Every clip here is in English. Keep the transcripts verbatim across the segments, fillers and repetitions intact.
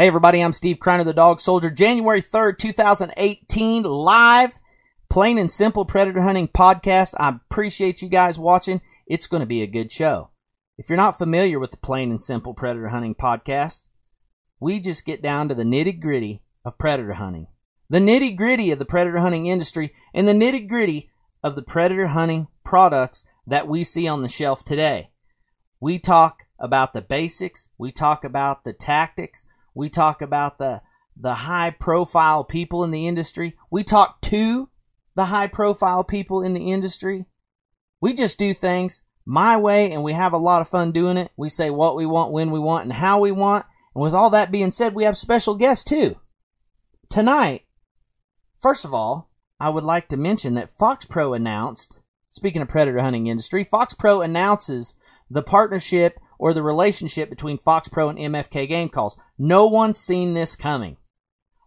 Hey everybody, I'm Steve Criner, the Dog Soldier. January third, two thousand eighteen, live, plain and simple predator hunting podcast. I appreciate you guys watching. It's going to be a good show. If you're not familiar with the plain and simple predator hunting podcast, we just get down to the nitty-gritty of predator hunting. The nitty-gritty of the predator hunting industry and the nitty-gritty of the predator hunting products that we see on the shelf today. We talk about the basics. We talk about the tactics. We talk about the, the high-profile people in the industry. We talk to the high-profile people in the industry. We just do things my way, and we have a lot of fun doing it. We say what we want, when we want, and how we want. And with all that being said, we have special guests, too. Tonight, first of all, I would like to mention that Fox Pro announced, speaking of predator hunting industry, Fox Pro announces the partnership or the relationship between Fox Pro and M F K Game Calls. No one's seen this coming.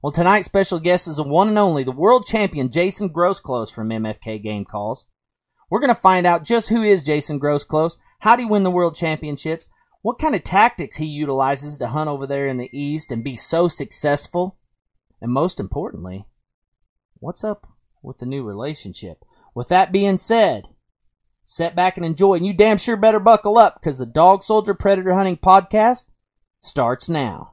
Well, tonight's special guest is the one and only, the world champion, Jason Groseclose from M F K Game Calls. We're going to find out just who is Jason Groseclose, how do you win the world championships, what kind of tactics he utilizes to hunt over there in the East and be so successful, and most importantly, what's up with the new relationship. With that being said, set back and enjoy, and you damn sure better buckle up, because the Dog Soldier Predator Hunting Podcast starts now.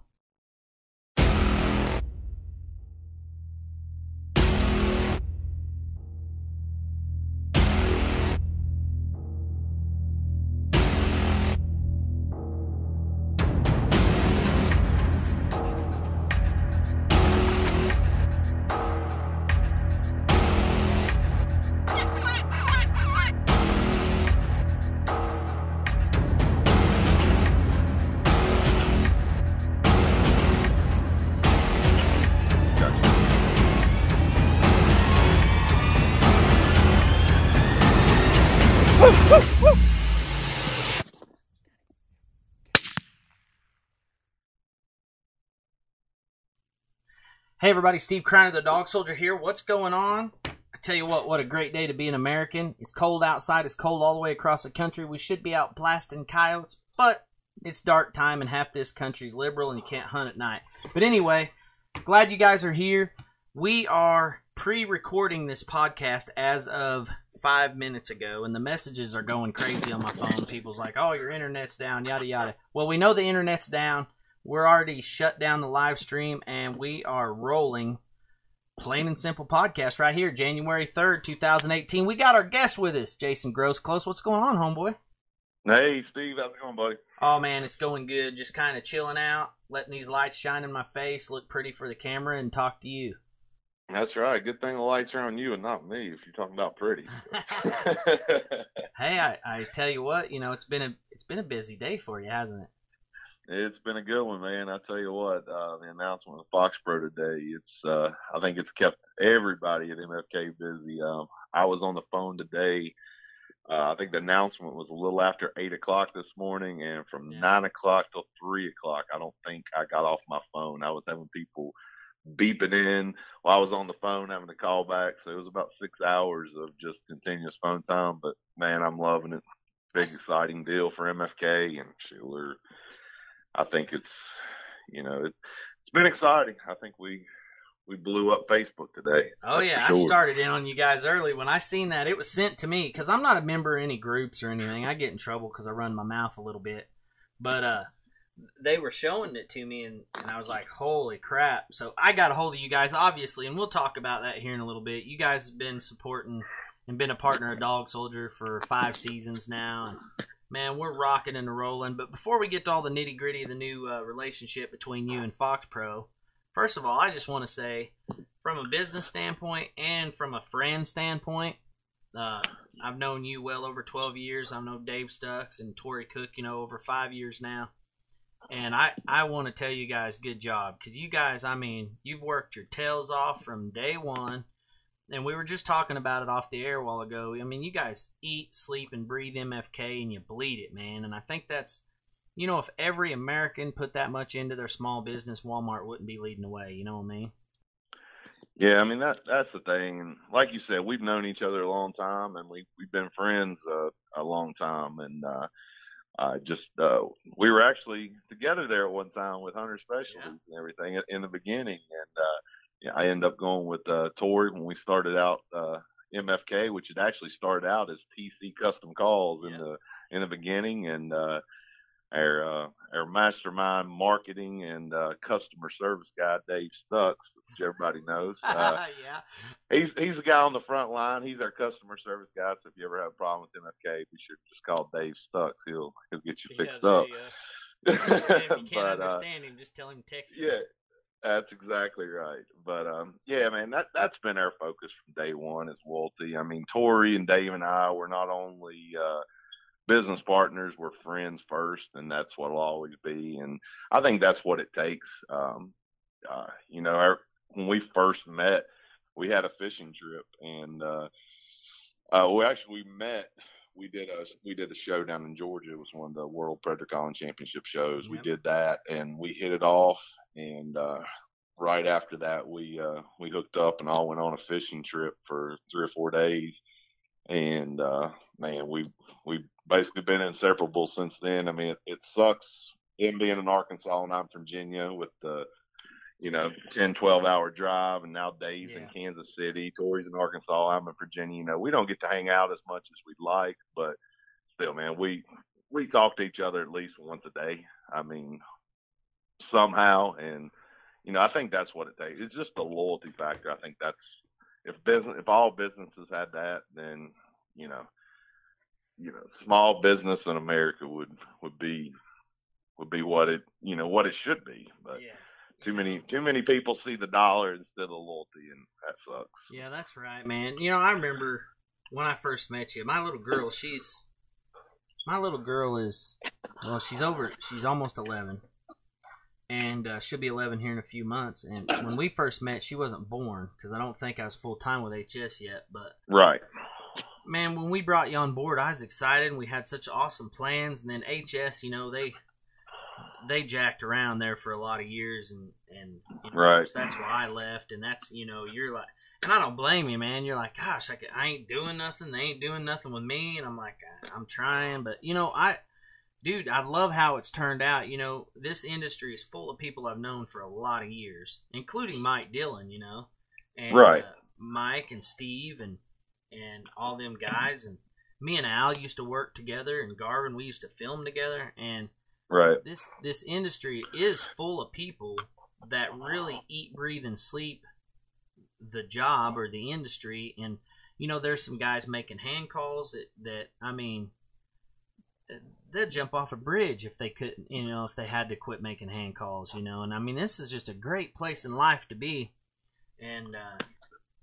Hey everybody, Steve Criner, the Dog Soldier here. What's going on? I tell you what, what a great day to be an American. It's cold outside. It's cold all the way across the country. We should be out blasting coyotes, but it's dark time and half this country's liberal and you can't hunt at night. But anyway, glad you guys are here. We are pre-recording this podcast as of five minutes ago, and the messages are going crazy on my phone. People's like, oh, your internet's down, yada, yada. Well, we know the internet's down. We're already shut down the live stream, and we are rolling plain and simple podcast right here, January third, two thousand eighteen. We got our guest with us, Jason Groseclose. What's going on, homeboy? Hey, Steve. How's it going, buddy? Oh, man, it's going good. Just kind of chilling out, letting these lights shine in my face, look pretty for the camera, and talk to you. That's right. Good thing the lights are on you and not me if you're talking about pretty. Hey, I, I tell you what, you know, it's been a it's been a busy day for you, hasn't it? It's been a good one, man. I tell you what, uh, the announcement of Fox Pro today, it's, uh, I think it's kept everybody at M F K busy. Um, I was on the phone today. Uh, I think the announcement was a little after eight o'clock this morning, and from yeah. nine o'clock till three o'clock, I don't think I got off my phone. I was having people beeping in while I was on the phone having a call back. So it was about six hours of just continuous phone time. But, man, I'm loving it. Big, exciting deal for M F K, and Schiller. I think it's, you know, it, it's been exciting. I think we we blew up Facebook today. Oh, yeah. Sure. I started in on you guys early. When I seen that, it was sent to me because I'm not a member of any groups or anything. I get in trouble because I run my mouth a little bit. But uh, they were showing it to me, and, and I was like, holy crap. So I got a hold of you guys, obviously, and we'll talk about that here in a little bit. You guys have been supporting and been a partner of Dog Soldier for five seasons now, and man, we're rocking and rolling. But before we get to all the nitty-gritty of the new uh, relationship between you and Fox Pro, first of all, I just want to say, from a business standpoint and from a friend standpoint, uh, I've known you well over twelve years. I've known Dave Stucks and Tori Cook, you know, over five years now. And I, I want to tell you guys, good job. Because you guys, I mean, you've worked your tails off from day one. And we were just talking about it off the air a while ago. I mean, you guys eat, sleep, and breathe M F K, and you bleed it, man. And I think that's, you know, if every American put that much into their small business, Walmart wouldn't be leading the way. You know what I mean? Yeah, I mean, that that's the thing. And like you said, we've known each other a long time, and we, we've been friends uh, a long time. And uh, Uh, just uh, we were actually together there at one time with Hunter Specialties yeah. and everything in, in the beginning. And uh, yeah, I ended up going with uh, Tori when we started out uh, M F K, which had actually started out as T C Custom Calls in yeah. the in the beginning. And uh, our uh, our mastermind marketing and uh, customer service guy, Dave Stucks, which everybody knows. Uh, yeah, he's he's the guy on the front line. He's our customer service guy. So if you ever have a problem with M F K, be sure to just call Dave Stucks. He'll he'll get you fixed yeah, up. They, uh, if you can't but, understand uh, him, just tell him text. Yeah. Him. That's exactly right. But, um, yeah, man, that, that's been our focus from day one is Walty. I mean, Tori and Dave and I were not only uh, business partners, we're friends first, and that's what it'll always be. And I think that's what it takes. Um, uh, you know, our, when we first met, we had a fishing trip, and uh, uh, we actually met. We did a we did a show down in Georgia. It was one of the World Predator Calling Championship shows. Yep. We did that, and we hit it off. And uh, right after that, we uh, we hooked up and all went on a fishing trip for three or four days. And uh, man, we we basically been inseparable since then. I mean, it, it sucks him being in Arkansas and I'm from Virginia with the you know ten, twelve hour drive, and now Dave's yeah. in Kansas City, Tori's in Arkansas, I'm in Virginia. You know, we don't get to hang out as much as we'd like, but still, man, we we talk to each other at least once a day. I mean, somehow, and you know, I think that's what it takes. It's just the loyalty factor. I think that's if business, if all businesses had that, then you know, you know, small business in America would would be would be what it you know what it should be, but. Yeah. Too many, too many people see the dollar instead of loyalty, and that sucks. Yeah, that's right, man. You know, I remember when I first met you. My little girl, she's my little girl is well, she's over, she's almost eleven, and uh, she'll be eleven here in a few months. And when we first met, she wasn't born because I don't think I was full time with H S yet. But right, man, when we brought you on board, I was excited. And we had such awesome plans, and then H S, you know, they. They jacked around there for a lot of years, and and you know, right. that's why I left. And that's you know you're like, and I don't blame you, man. You're like, gosh, I, could, I ain't doing nothing. They ain't doing nothing with me, and I'm like, I'm trying, but you know, I, dude, I love how it's turned out. You know, this industry is full of people I've known for a lot of years, including Mike Dillon. You know, and right, uh, Mike and Steve and and all them guys, and me and Al used to work together, and Garvin, we used to film together, and. Right. This this industry is full of people that really eat, breathe, and sleep the job or the industry. And, you know, there's some guys making hand calls that, that I mean, they'd jump off a bridge if they couldn't, you know, if they had to quit making hand calls, you know. And, I mean, this is just a great place in life to be. And, uh,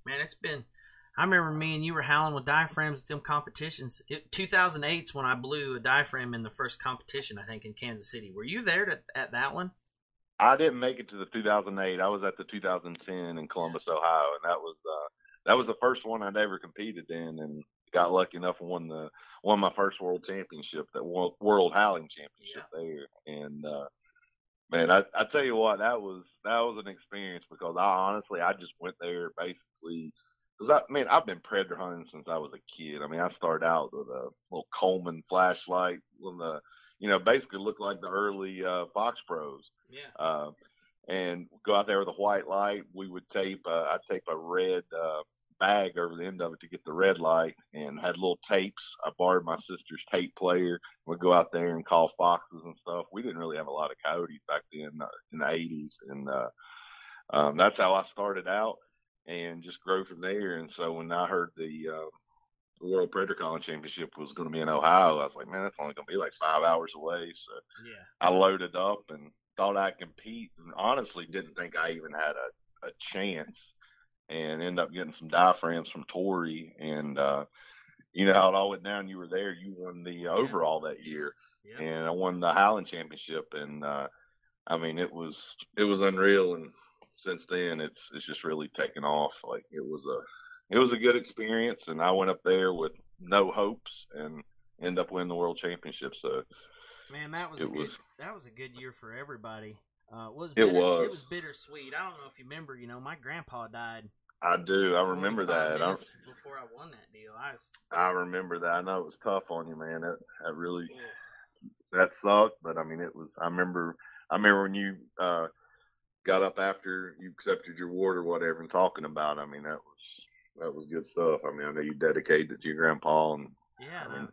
man, it's been – I remember me and you were howling with diaphragms at them competitions. two thousand eight's when I blew a diaphragm in the first competition, I think, in Kansas City. Were you there to, at that one? I didn't make it to the two thousand eight. I was at the two thousand ten in Columbus, yeah. Ohio, and that was uh, that was the first one I'd ever competed in, and got lucky enough and won the won my first world championship, that world, world howling championship yeah. there, and. Uh, Man, I, I tell you what, that was that was an experience because I honestly I just went there basically because I mean I've been predator hunting since I was a kid. I mean I started out with a little Coleman flashlight, when the you know basically looked like the early uh, Fox Pros. Yeah. Uh, and go out there with a white light. We would tape uh, I tape a red uh, bag over the end of it to get the red light, and had little tapes. I borrowed my sister's tape player. We'd go out there and call foxes and stuff. We didn't really have a lot of coyotes back then uh, in the eighties, and uh, um, that's how I started out and just grow from there. And so when I heard the uh, World Predator Calling Championship was going to be in Ohio, I was like, man, that's only going to be like five hours away. So yeah. I loaded up and thought I'd compete, and honestly didn't think I even had a, a chance. And end up getting some diaphragms from Tori, and uh, you know how it all went down. You were there. You won the yeah. overall that year, yeah. and I won the Highland Championship. And uh, I mean, it was it was unreal. And since then, it's it's just really taken off. Like it was a it was a good experience. And I went up there with no hopes and end up winning the world championship. So, man, that was, a good, was that was a good year for everybody. Uh, was bitter, it was it was bittersweet. I don't know if you remember. You know, my grandpa died. I do. I remember that. I, before I won that deal, I was, I remember that. I know it was tough on you, man. That that really yeah. that sucked, but I mean, it was, I remember, I remember when you uh, got up after you accepted your award or whatever and talking about it. I mean, that was, that was good stuff. I mean, I know you dedicated it to your grandpa, and yeah, I mean,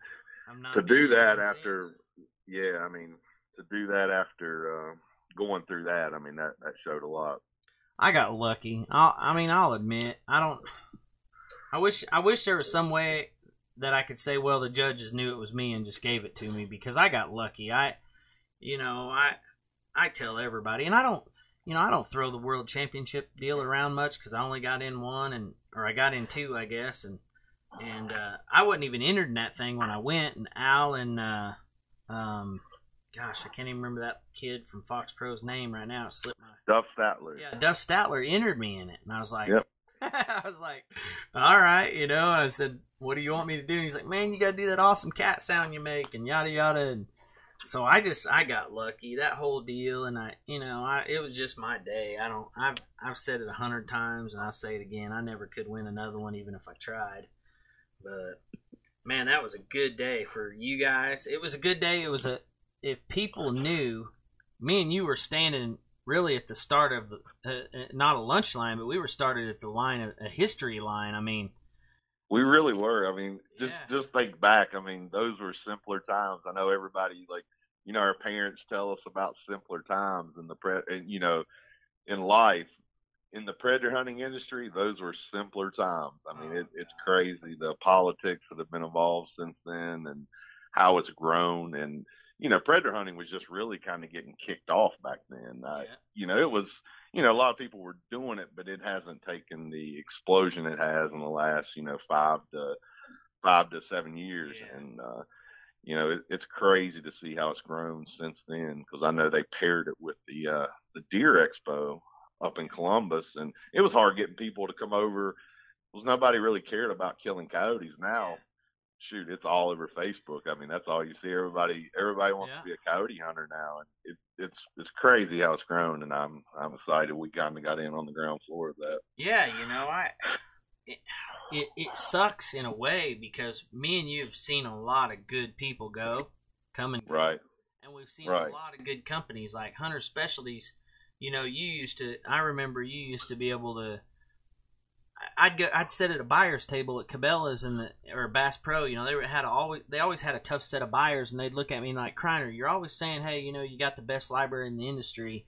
I'm not to do that after, yeah, I mean, to do that after uh, going through that, I mean, that, that showed a lot. I got lucky. I'll, I mean, I'll admit, I don't, I wish, I wish there was some way that I could say, well, the judges knew it was me and just gave it to me, because I got lucky. I, you know, I, I tell everybody, and I don't, you know, I don't throw the world championship deal around much, because I only got in one, and, or I got in two, I guess, and, and, uh, I wasn't even entered in that thing when I went, and Al and, uh, um, gosh, I can't even remember that kid from Fox Pro's name right now. It slipped my... Duff Statler. Yeah, Duff Statler entered me in it. And I was like, yep. I was like, all right, you know, I said, what do you want me to do? And he's like, man, you got to do that awesome cat sound you make and yada, yada. And so I just, I got lucky, that whole deal. And I, you know, I, it was just my day. I don't, I've, I've said it a hundred times and I'll say it again. I never could win another one, even if I tried. But man, that was a good day for you guys. It was a good day. It was a, if people knew, me and you were standing really at the start of, uh, not a lunch line, but we were started at the line, of, a history line. I mean. We really were. I mean, just, yeah. just think back. I mean, those were simpler times. I know everybody, like, you know, our parents tell us about simpler times in the, pre and, you know, in life. In the predator hunting industry, those were simpler times. I mean, oh, it, it's crazy, the politics that have been involved since then and how it's grown. And, you know, predator hunting was just really kind of getting kicked off back then. I, yeah. You know, it was, you know, a lot of people were doing it, but it hasn't taken the explosion it has in the last, you know, five to five to seven years. Yeah. And, uh, you know, it, it's crazy to see how it's grown since then, because I know they paired it with the, uh, the Deer Expo up in Columbus, and it was hard getting people to come over, because nobody really cared about killing coyotes now. Yeah. Shoot, it's all over Facebook. I mean, that's all you see. Everybody, everybody wants yeah. to be a coyote hunter now, and it, it's it's crazy how it's grown. And I'm I'm excited we kind of got in on the ground floor of that. Yeah, you know, I it, it it sucks in a way, because me and you've seen a lot of good people go, come and go. Right, and we've seen right. a lot of good companies like Hunter Specialties. You know, you used to. I remember you used to be able to. I'd go, I'd sit at a buyer's table at Cabela's and the, or Bass Pro, you know, they were, had a, always they always had a tough set of buyers, and they'd look at me and like, Criner, you're always saying, hey, you know, you got the best library in the industry.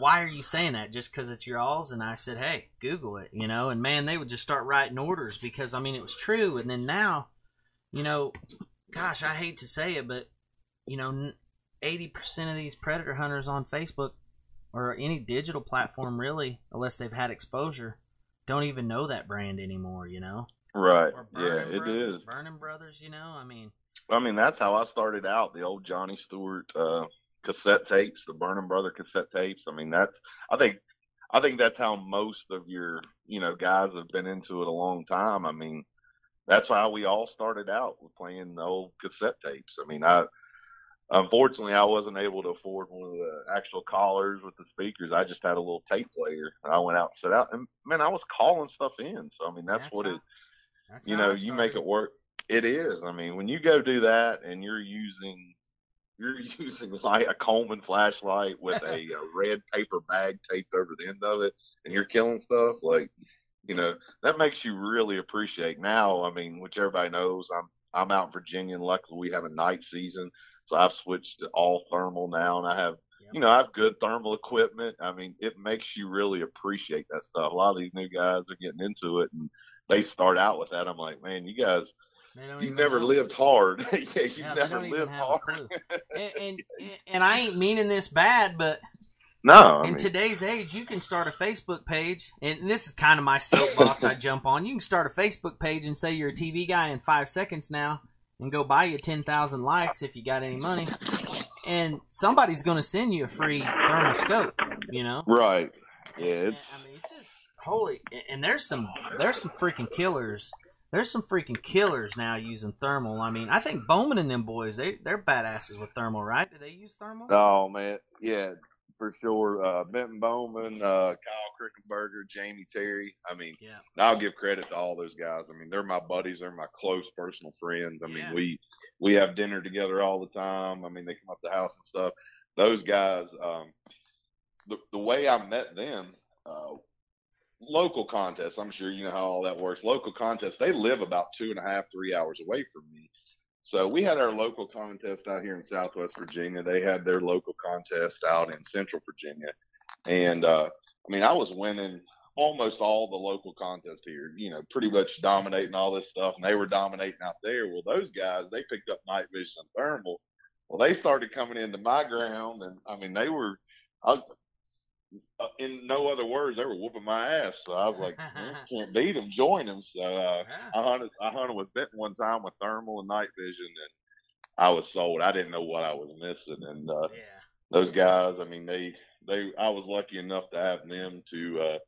Why are you saying that? Just because it's your all's? And I said, hey, Google it, you know. And man, they would just start writing orders, because I mean, it was true. And then now, you know, gosh, I hate to say it, but you know, eighty percent of these predator hunters on Facebook or any digital platform, really, unless they've had exposure, don't even know that brand anymore, you know? Right. Yeah, it brothers, is. Burning Brothers, you know? I mean, I mean, that's how I started out, the old Johnny Stewart uh, cassette tapes, the Burning Brother cassette tapes. I mean, that's, I think, I think that's how most of your, you know, guys have been into it a long time. I mean, that's how we all started out, with playing the old cassette tapes. I mean, I, unfortunately, I wasn't able to afford one of the actual callers with the speakers. I just had a little tape player, and I went out and set out. And, man, I was calling stuff in. So, I mean, that's, that's what how, it – you know, you make it work. It is. I mean, when you go do that and you're using you're using like a Coleman flashlight with a, a red paper bag taped over the end of it, and you're killing stuff, like, you know, that makes you really appreciate. Now, I mean, which everybody knows, I'm, I'm out in Virginia, and luckily we have a night season. So I've switched to all thermal now, and I have, yep. you know, I have good thermal equipment. I mean, it makes you really appreciate that stuff. A lot of these new guys are getting into it, and they start out with that. I'm like, man, you guys, you never lived hard. yeah, you yeah, never lived hard. and, and, and I ain't meaning this bad, but no, I in mean, today's age, you can start a Facebook page, and this is kind of my soapbox I jump on. You can start a Facebook page and say you're a T V guy in five seconds now, and go buy you ten thousand likes if you got any money, and somebody's going to send you a free thermal scope, you know? Right. Yeah. It's... And, I mean, it's just holy. And there's some, there's some freaking killers. There's some freaking killers now using thermal. I mean, I think Bowman and them boys, they, they're badasses with thermal, right? Do they use thermal? Oh, man. Yeah, for sure. Uh, Benton Bowman, uh, Kyle Krickenberger, Jamie Terry. I mean, yeah. And I'll give credit to all those guys. I mean, they're my buddies. They're my close personal friends. I yeah. mean, we we have dinner together all the time. I mean, they come up to the house and stuff. Those guys, um, the, the way I met them, uh, local contests, I'm sure you know how all that works. Local contests, they live about two and a half, three hours away from me. So we had our local contest out here in Southwest Virginia. They had their local contest out in Central Virginia. And, uh, I mean, I was winning almost all the local contests here, you know, pretty much dominating all this stuff. And they were dominating out there. Well, those guys, they picked up night vision and thermal. Well, they started coming into my ground. And, I mean, they were, I, in no other words, they were whooping my ass. So I was like, man, can't beat them, join them. So uh, I, hunted, I hunted with Benton one time with thermal and night vision. And I was sold. I didn't know what I was missing. And uh, yeah. those guys, I mean, they – They, I was lucky enough to have them to, uh,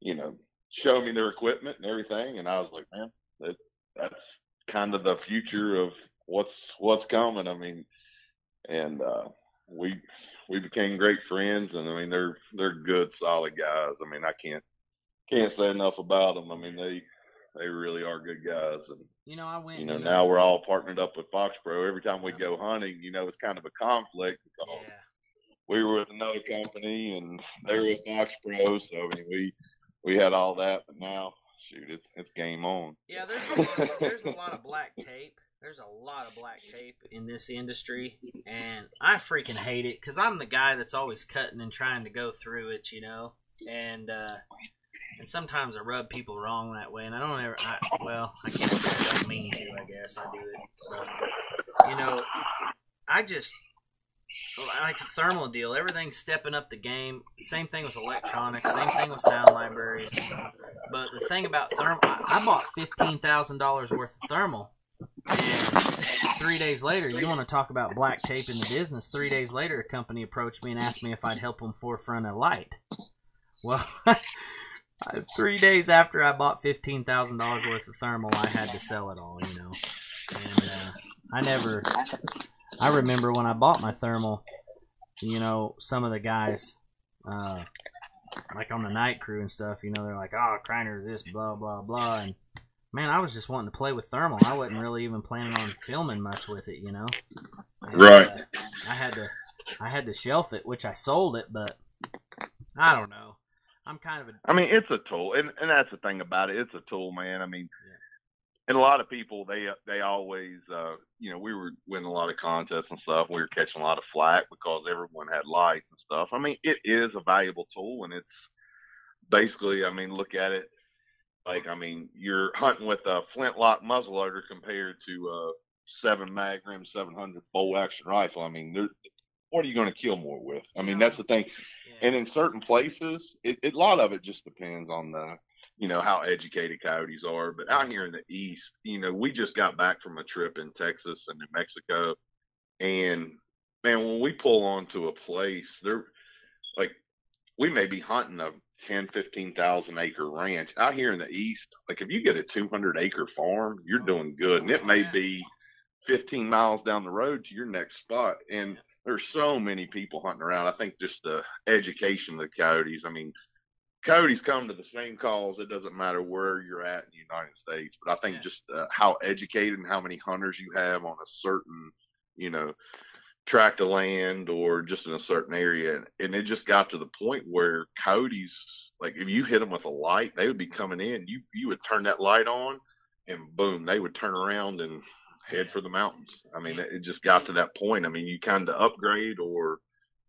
you know, show me their equipment and everything. And I was like, man, that, that's kind of the future of what's, what's coming. I mean, and, uh, we, we became great friends, and I mean, they're, they're good, solid guys. I mean, I can't, can't say enough about them. I mean, they, they really are good guys. And, you know, I went, you know, you know now we're all partnered up with Fox Pro. Every time we go hunting, you know, it's kind of a conflict because yeah. we were with another company and they were with Fox Pro, so I mean, we we had all that, but now, shoot, it's it's game on. Yeah, there's a lot of, there's a lot of black tape. There's a lot of black tape in this industry, and I freaking hate it because I'm the guy that's always cutting and trying to go through it, you know. And uh, and sometimes I rub people wrong that way, and I don't ever. I, well, I can't say I don't mean to. I guess I do it. But, you know, I just. Like the thermal deal, everything's stepping up the game. Same thing with electronics, same thing with sound libraries. But the thing about thermal, I bought fifteen thousand dollars worth of thermal. And three days later, you want to talk about black tape in the business. Three days later, a company approached me and asked me if I'd help them forefront a light. Well, three days after I bought fifteen thousand dollars worth of thermal, I had to sell it all, you know. And uh, I never... I remember when I bought my thermal, you know, some of the guys, uh, like on the night crew and stuff, you know, they're like, oh, Criner, this, blah, blah, blah. And, man, I was just wanting to play with thermal. I wasn't really even planning on filming much with it, you know. And, right. Uh, I had to I had to shelf it, which I sold it, but I don't know. I'm kind of a... I mean, it's a tool, and, and that's the thing about it. It's a tool, man. I mean... Yeah. And a lot of people, they they always, uh, you know, we were winning a lot of contests and stuff. We were catching a lot of flack because everyone had lights and stuff. I mean, it is a valuable tool, and it's basically, I mean, look at it. Like, I mean, you're hunting with a flintlock muzzleloader compared to a seven mag rim seven hundred bolt action rifle. I mean, what are you going to kill more with? I mean, that's the thing. And in certain places, it, it, a lot of it just depends on the, you know, how educated coyotes are. But out here in the east, you know, we just got back from a trip in Texas and New Mexico, and man, when we pull onto a place, they're like, we may be hunting a ten, fifteen thousand acre ranch out here in the east. Like, if you get a two hundred acre farm, you're doing good, and it may be fifteen miles down the road to your next spot. And there's so many people hunting around. I think just the education of the coyotes. I mean, coyotes come to the same calls. It doesn't matter where you're at in the United States. But I think yeah. just uh, how educated and how many hunters you have on a certain, you know, tract of land or just in a certain area. And it just got to the point where coyotes, like if you hit them with a light, they would be coming in. You, you would turn that light on and boom, they would turn around and head for the mountains. I mean, it just got to that point. I mean, you kind of upgrade or,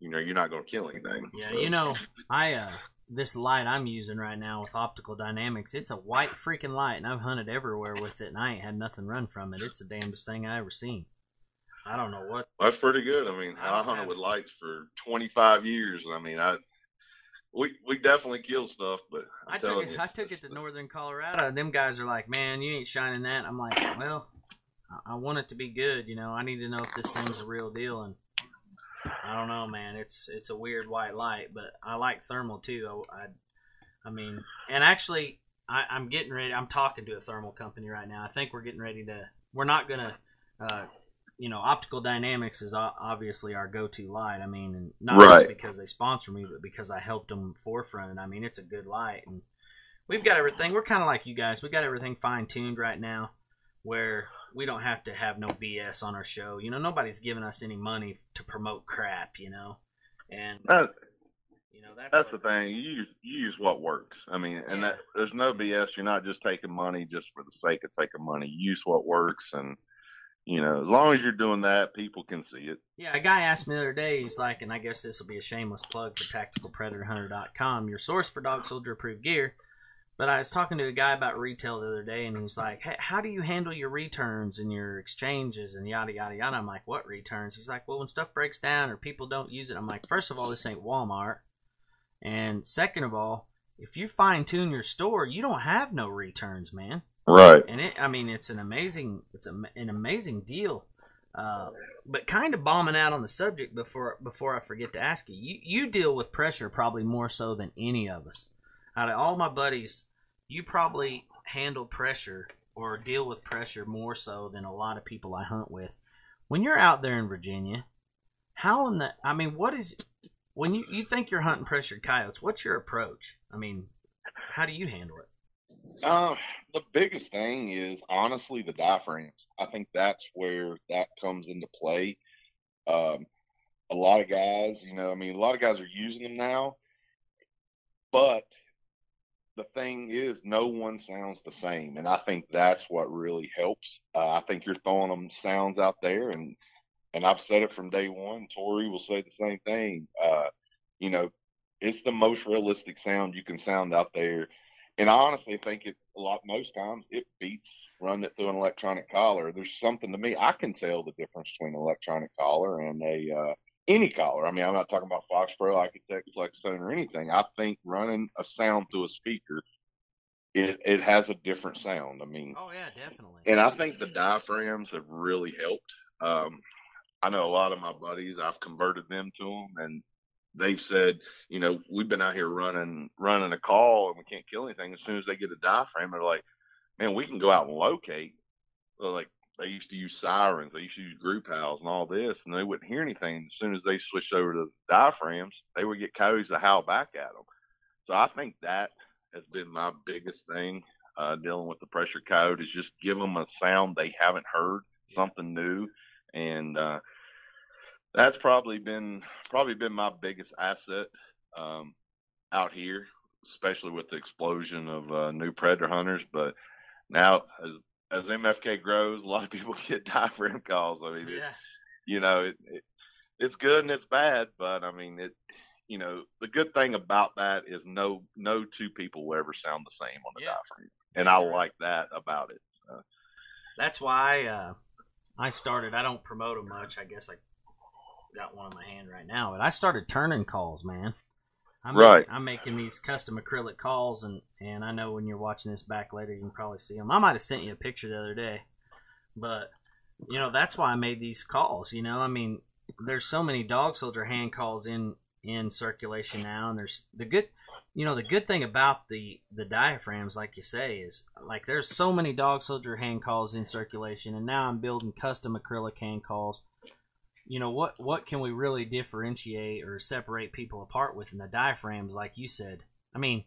you know, you're not going to kill anything. Yeah, so. You know, I, uh, this light I'm using right now with Optical Dynamics, it's a white freaking light, and I've hunted everywhere with it, and I ain't had nothing run from it. It's the damnedest thing I ever seen. I don't know what. That's pretty good. I mean, I, I hunted with lights for twenty-five years, and I mean, I we we definitely kill stuff. But I'm I took it, you, I took it to northern Colorado. Them guys are like, "Man, you ain't shining that." I'm like, "Well, I want it to be good, you know. I need to know if this thing's a real deal." And I don't know, man. It's it's a weird white light, but I like thermal too. I, I, I mean, and actually, I, I'm getting ready. I'm talking to a thermal company right now. I think we're getting ready to. We're not gonna uh, you know, Optical Dynamics is obviously our go-to light. I mean, and not right. just because they sponsor me, but because I helped them forefront. I mean, it's a good light, and we've got everything. We're kind of like you guys. We got everything fine-tuned right now, where we don't have to have no B S on our show. You know, nobody's giving us any money to promote crap. You know, and uh, you know that's, that's the thing. You use you use what works. I mean, and yeah. that, there's no B S. You're not just taking money just for the sake of taking money. You use what works, and you know, as long as you're doing that, people can see it. Yeah, a guy asked me the other day, he's like, and I guess this will be a shameless plug for Tactical Predator Hunter dot com, your source for dog soldier-approved gear. But I was talking to a guy about retail the other day, and he's like, hey, how do you handle your returns and your exchanges and yada, yada, yada? I'm like, what returns? He's like, well, when stuff breaks down or people don't use it. I'm like, first of all, this ain't Walmart. And second of all, if you fine-tune your store, you don't have no returns, man. Right. And it, I mean, it's an amazing, it's a, an amazing deal. Uh, but kind of bombing out on the subject before, before I forget to ask you, you, you deal with pressure probably more so than any of us. Out of all my buddies, you probably handle pressure or deal with pressure more so than a lot of people I hunt with. When you're out there in Virginia, how in the, I mean, what is, when you, you think you're hunting pressured coyotes, what's your approach? I mean, how do you handle it? Uh, the biggest thing is honestly the diaphragms. I think that's where that comes into play. Um, a lot of guys, you know, I mean, a lot of guys are using them now, but the thing is, no one sounds the same, and I think that's what really helps. Uh, I think you're throwing them sounds out there, and and I've said it from day one. Tori will say the same thing. Uh, you know, it's the most realistic sound you can sound out there. And I honestly think it a lot, most times it beats running it through an electronic collar. There's something to me. I can tell the difference between an electronic collar and a, uh, any collar. I mean, I'm not talking about Fox Pro, ICOtec, Flexstone, or anything. I think running a sound through a speaker, it, it has a different sound. I mean, oh yeah, definitely. And I think the diaphragms have really helped. Um, I know a lot of my buddies, I've converted them to them, and they've said, you know, we've been out here running running a call and we can't kill anything. As soon as they get a diaphragm, they're like, man, we can go out and locate. So like they used to use sirens, they used to use group howls and all this, and they wouldn't hear anything. As soon as they switched over to the diaphragms, they would get coyotes to howl back at them. So I think that has been my biggest thing uh, dealing with the pressure coyote is just give them a sound they haven't heard, something new, and uh, that's probably been probably been my biggest asset um, out here, especially with the explosion of uh, new predator hunters. But now, as as M F K grows, a lot of people get diaphragm calls. I mean, yeah. it, you know, it, it it's good and it's bad, but I mean, it you know, the good thing about that is no no two people will ever sound the same on the yeah. diaphragm, and I like that about it. So. That's why uh, I started. I don't promote them much, I guess. I got one in my hand right now, but I started turning calls, man. I'm right. Making, I'm making these custom acrylic calls, and, and I know when you're watching this back later, you can probably see them. I might have sent you a picture the other day, but, you know, that's why I made these calls, you know. I mean, there's so many dog soldier hand calls in, in circulation now, and there's the good, you know, the good thing about the, the diaphragms, like you say, is, like, there's so many dog soldier hand calls in circulation, and now I'm building custom acrylic hand calls. You know, what, what can we really differentiate or separate people apart with in the diaphragms, like you said? I mean,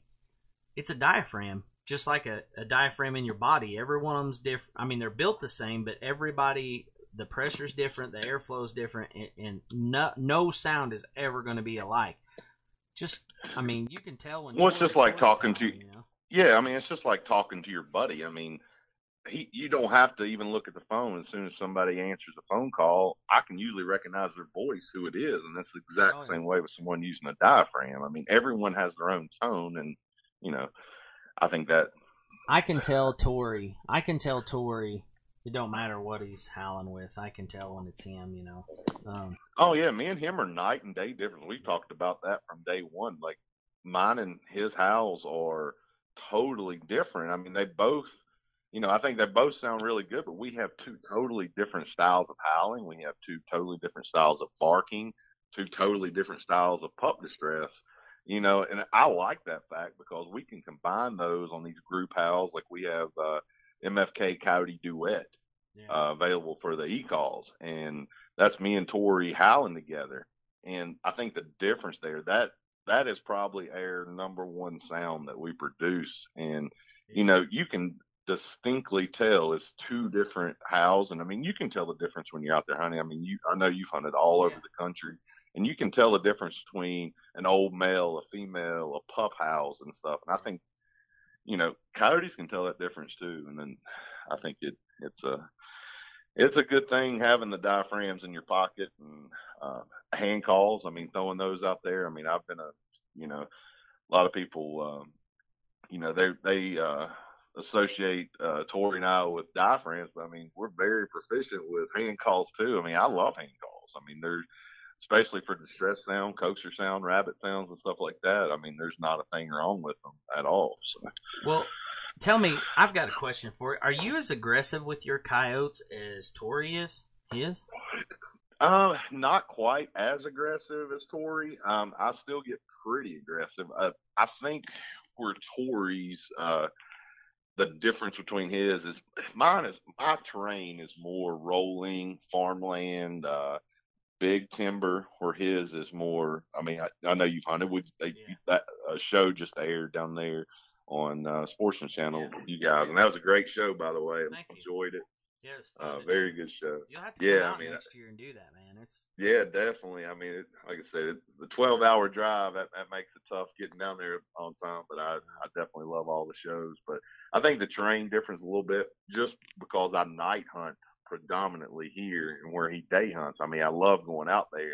it's a diaphragm, just like a, a diaphragm in your body. Every one of them's different. I mean, they're built the same, but everybody, the pressure's different, the airflow's different, and, and no, no sound is ever going to be alike. Just, I mean, you can tell when... Well, it's just like talking to... You know? Yeah, I mean, it's just like talking to your buddy. I mean... He, you don't have to even look at the phone. As soon as somebody answers a phone call, I can usually recognize their voice, who it is, and that's the exact oh, yeah. same way with someone using a diaphragm. I mean, everyone has their own tone, and you know, I think that I can tell Tori. I can tell Tori. It don't matter what he's howling with. I can tell when it's him. You know. Um, oh yeah, me and him are night and day different. We talked about that from day one. Like mine and his howls are totally different. I mean, they both. You know, I think they both sound really good, but we have two totally different styles of howling. We have two totally different styles of barking, two totally different styles of pup distress, you know, and I like that fact because we can combine those on these group howls. Like we have uh, M F K Coyote Duet, yeah. uh, available for the e-calls. And that's me and Tori howling together. And I think the difference there, that that is probably our number one sound that we produce. And, you know, you can distinctly tell it's two different howls. And, I mean, you can tell the difference when you're out there hunting. I mean, you I know you've hunted all yeah. over the country. And you can tell the difference between an old male, a female, a pup howls and stuff. And I think, you know, coyotes can tell that difference too. And then I think it it's a it's a good thing having the diaphragms in your pocket and uh, hand calls. I mean, throwing those out there. I mean, I've been a, you know, a lot of people, um, you know, they they uh, associate uh, Tori and I with diaphragms, but I mean, we're very proficient with hand calls too. I mean, I love hand calls. I mean, they're especially for distress sound, coaxer sound, rabbit sounds, and stuff like that. I mean, there's not a thing wrong with them at all. So. Well, tell me, I've got a question for you. Are you as aggressive with your coyotes as Tori is? He is? Uh, not quite as aggressive as Tori. Um, I still get pretty aggressive. Uh, I think where Tori's, uh, the difference between his is mine is my terrain is more rolling, farmland, uh, big timber, where his is more, I mean, I, I know you've hunted. We, they, yeah. That uh, show just aired down there on uh, Sportsman Channel yeah. with you guys, and that was a great show, by the way. Thank I enjoyed you. It. Yeah, it was fun. Uh, very good show. You'll have to yeah, come out I mean, next year and do that, man. It's Yeah, definitely. I mean, it, like I said, it, the twelve-hour drive, that, that makes it tough getting down there on time, but I, I definitely love all the shows. But I think the terrain differs a little bit just because I night hunt predominantly here and where he day hunts. I mean, I love going out there,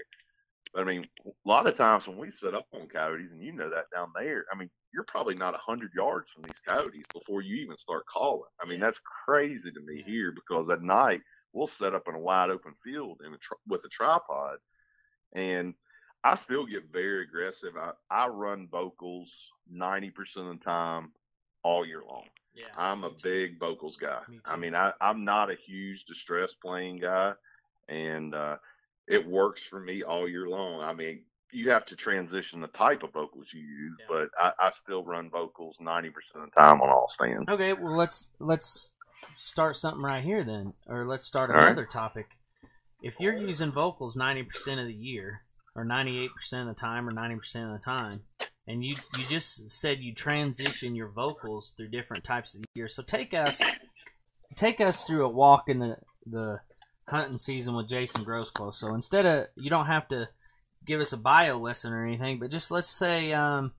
but I mean, a lot of times when we set up on coyotes, and you know that down there, I mean, you're probably not a hundred yards from these coyotes before you even start calling. I mean, that's crazy to me here, because at night we'll set up in a wide open field in a tr with a tripod, and I still get very aggressive. I, I run vocals ninety percent of the time all year long. Yeah, I'm a big vocals guy. Me I mean, I, I'm not a huge distress playing guy, and uh, it works for me all year long. I mean, you have to transition the type of vocals you use, yeah. but I, I still run vocals ninety percent of the time on all stands. Okay, well, let's let's start something right here then, or let's start another right. topic. If you're using vocals ninety percent of the year, or ninety-eight percent of the time, or ninety percent of the time, and you, you just said you transition your vocals through different types of the year. So take us take us through a walk in the, the hunting season with Jason Groseclose. So instead of, you don't have to give us a bio lesson or anything, but just let's say, um,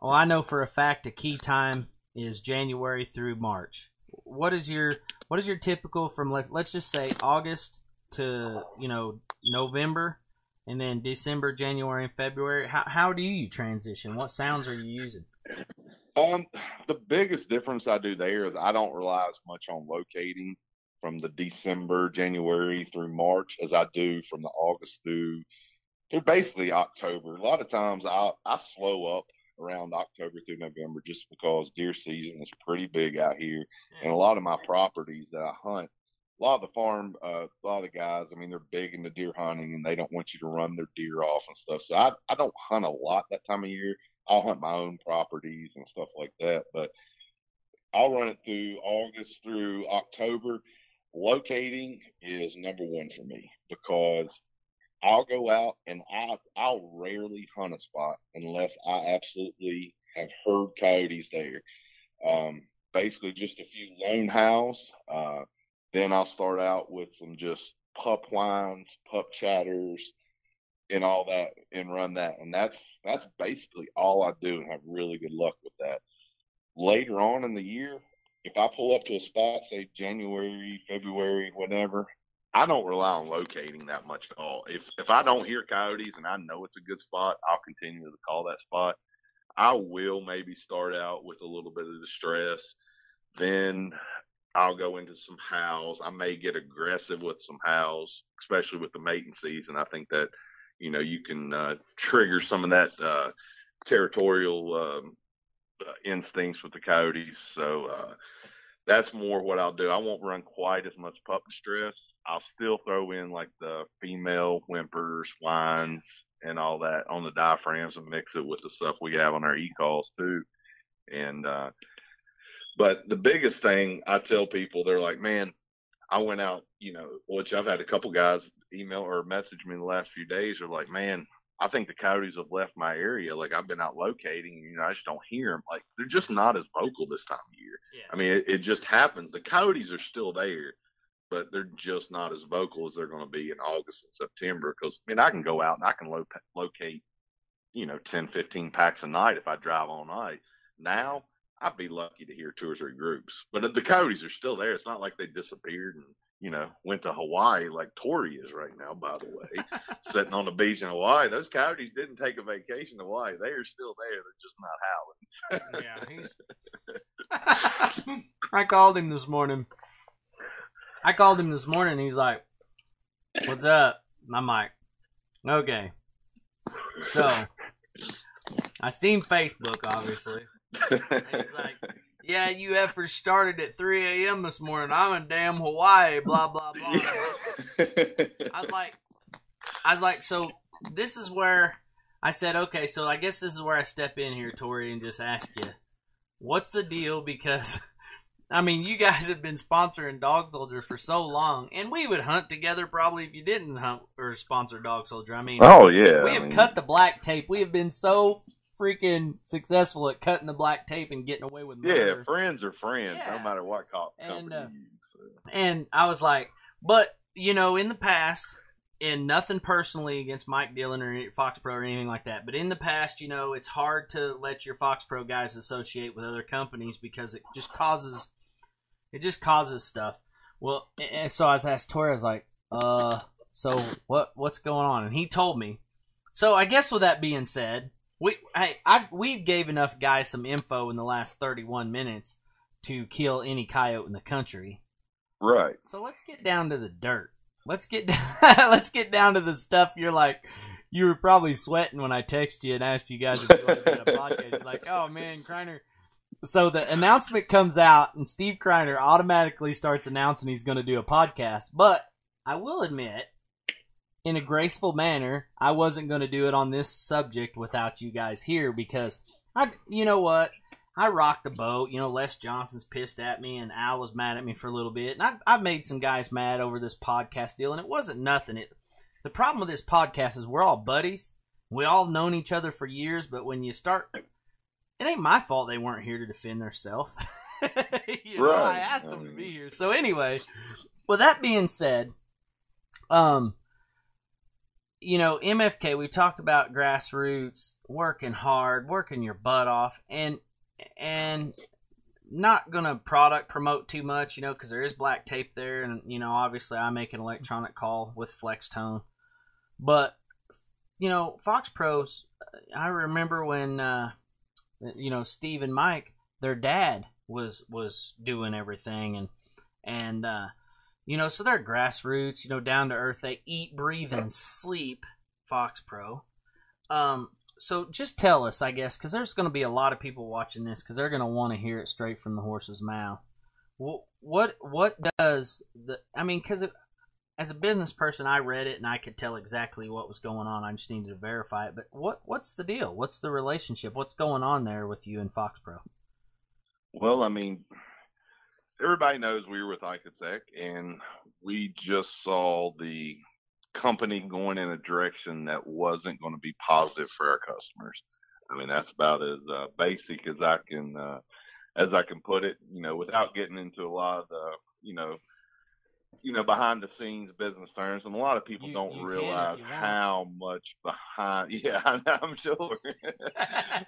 well, I know for a fact a key time is January through March. What is your what is your typical from, let, let's just say August to, you know, November? And then December, January, and February. How how do you transition? What sounds are you using? Um, the biggest difference I do there is I don't rely as much on locating from the December, January through March as I do from the August through through basically October. A lot of times I I slow up around October through November just because deer season is pretty big out here, and a lot of my properties that I hunt. A lot of the farm, uh, a lot of the guys, I mean, they're big into deer hunting, and they don't want you to run their deer off and stuff. So I, I don't hunt a lot that time of year. I'll hunt my own properties and stuff like that. But I'll run it through August through October. Locating is number one for me, because I'll go out and I, I'll rarely hunt a spot unless I absolutely have heard coyotes there. Um, basically just a few lone howls. Uh, Then I'll start out with some just pup whines, pup chatters, and all that, and run that. And that's that's basically all I do, and have really good luck with that. Later on in the year, if I pull up to a spot, say January, February, whatever, I don't rely on locating that much at all. If if I don't hear coyotes and I know it's a good spot, I'll continue to call that spot. I will maybe start out with a little bit of distress, then I'll go into some howls. I may get aggressive with some howls, especially with the mating season. I think that, you know, you can uh, trigger some of that uh, territorial um, uh, instincts with the coyotes. So uh, that's more what I'll do. I won't run quite as much pup distress. I'll still throw in like the female whimpers, whines, and all that on the diaphragms, and mix it with the stuff we have on our e-calls too. And, uh, But the biggest thing I tell people, they're like, man, I went out, you know, which I've had a couple guys email or message me in the last few days are like, man, I think the coyotes have left my area. Like, I've been out locating, you know, I just don't hear them. Like, they're just not as vocal this time of year. Yeah. I mean, it, it just happens. The coyotes are still there, but they're just not as vocal as they're going to be in August and September. Because, I mean, I can go out and I can lo- locate, you know, ten, fifteen packs a night if I drive all night. Now, I'd be lucky to hear two or three groups. But the coyotes are still there. It's not like they disappeared and, you know, went to Hawaii like Tori is right now, by the way, sitting on the beach in Hawaii. Those coyotes didn't take a vacation to Hawaii. They are still there. They're just not howling. Yeah, he's... I called him this morning. I called him this morning. He's like, what's up? And I'm like, okay. So I seen Facebook, obviously. And he's like, yeah, you efforts started at three a.m. this morning. I'm in damn Hawaii, blah, blah, blah. I was like, I was like, so this is where I said, okay, so I guess this is where I step in here, Tori, and just ask you, what's the deal? Because, I mean, you guys have been sponsoring Dog Soldier for so long, and we would hunt together probably if you didn't hunt or sponsor Dog Soldier. I mean, oh, yeah. We have I mean... cut the black tape. We have been so freaking successful at cutting the black tape and getting away with murder. Yeah, friends are friends, yeah. No matter what cop company. And, uh, you, so. And I was like, but, you know, in the past, and nothing personally against Mike Dillon or Fox Pro or anything like that, but in the past, you know, it's hard to let your Fox Pro guys associate with other companies because it just causes, it just causes stuff. Well, and so I was asked Tori, I was like, uh, so what, what's going on? And he told me. So I guess with that being said, We hey, I we've gave enough guys some info in the last thirty-one minutes to kill any coyote in the country. Right. So let's get down to the dirt. Let's get down, let's get down to the stuff. You're like, you were probably sweating when I texted you and asked you guys if you wanted to do a podcast. Like, oh man, Criner. So the announcement comes out, and Steve Criner automatically starts announcing he's going to do a podcast. But I will admit, in a graceful manner, I wasn't going to do it on this subject without you guys here because, I, you know what, I rocked the boat. You know, Les Johnson's pissed at me and Al was mad at me for a little bit. And I've, I've made some guys mad over this podcast deal, and it wasn't nothing. It, the problem with this podcast is we're all buddies. We all known each other for years, but when you start, it ain't my fault they weren't here to defend themselves. you know, right. I asked them to be here. So anyway, with that being said, um... you know, M F K, we talked about grassroots, working hard, working your butt off, and and not going to product promote too much, you know, because there is black tape there, and, you know, obviously I make an electronic call with Flexstone. But, you know, Fox Pros, I remember when, uh, you know, Steve and Mike, their dad was was doing everything, and, and uh you know, so they're grassroots, you know, down to earth. They eat, breathe, and sleep, Fox Pro. Um, so just tell us, I guess, because there's going to be a lot of people watching this because they're going to want to hear it straight from the horse's mouth. Well, what what does the – I mean, because as a business person, I read it and I could tell exactly what was going on. I just needed to verify it. But what what's the deal? What's the relationship? What's going on there with you and Fox Pro? Well, I mean – everybody knows we were with ICOtec, and we just saw the company going in a direction that wasn't going to be positive for our customers. I mean, that's about as uh, basic as I can uh, as I can put it. You know, without getting into a lot of the, you know, you know, behind the scenes business terms, and a lot of people you, don't you realize how much behind. Yeah, I'm sure.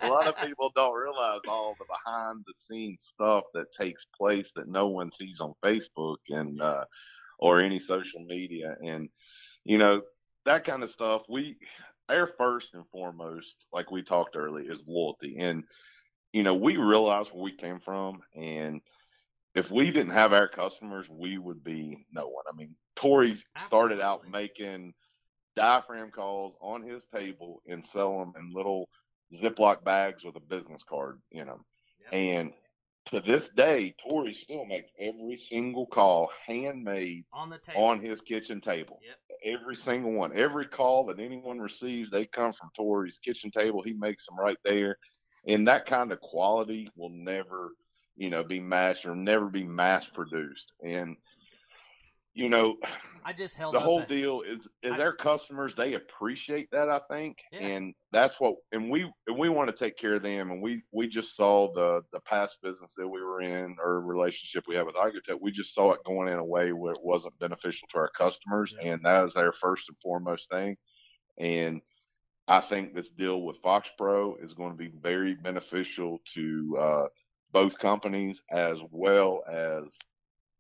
A lot of people don't realize all the behind the scenes stuff that takes place that no one sees on Facebook and uh, or any social media, and you know that kind of stuff. We, our first and foremost, like we talked earlier, is loyalty, and you know we realize where we came from, and if we didn't have our customers, we would be no one. I mean, Tori started Absolutely. out making diaphragm calls on his table and sell them in little Ziploc bags with a business card in them. Yep. And to this day, Tori still makes every single call handmade on the table, on his kitchen table. Yep. Every single one. Every call that anyone receives, they come from Tori's kitchen table. He makes them right there. And that kind of quality will never – you know, be mass or never be mass produced. And you know, I just held the up whole a, deal is is I, our customers, they appreciate that, I think, yeah. and that's what and we and we want to take care of them. And we we just saw the the past business that we were in, or relationship we have with ICOtec, we just saw it going in a way where it wasn't beneficial to our customers, yeah. and that is their first and foremost thing. And I think this deal with Fox Pro is going to be very beneficial to uh, both companies, as well as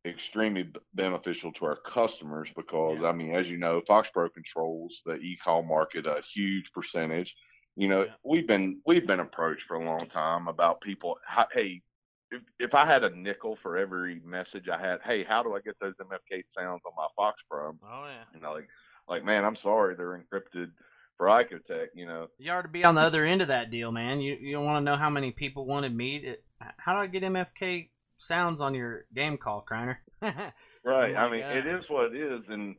extremely beneficial to our customers, because yeah. I mean, as you know, Fox Pro controls the e-call market a huge percentage. You know, yeah. we've been we've been approached for a long time about people. Hey, if if I had a nickel for every message I had, hey, how do I get those M F K sounds on my Fox Pro? Oh yeah, you know, like like man, I'm sorry, they're encrypted for ICOtec. You know, you ought to be on the other end of that deal, man. You you want to know how many people wanted me to, how do I get M F K sounds on your game call, Criner? Right. I mean, God. It is what it is. And,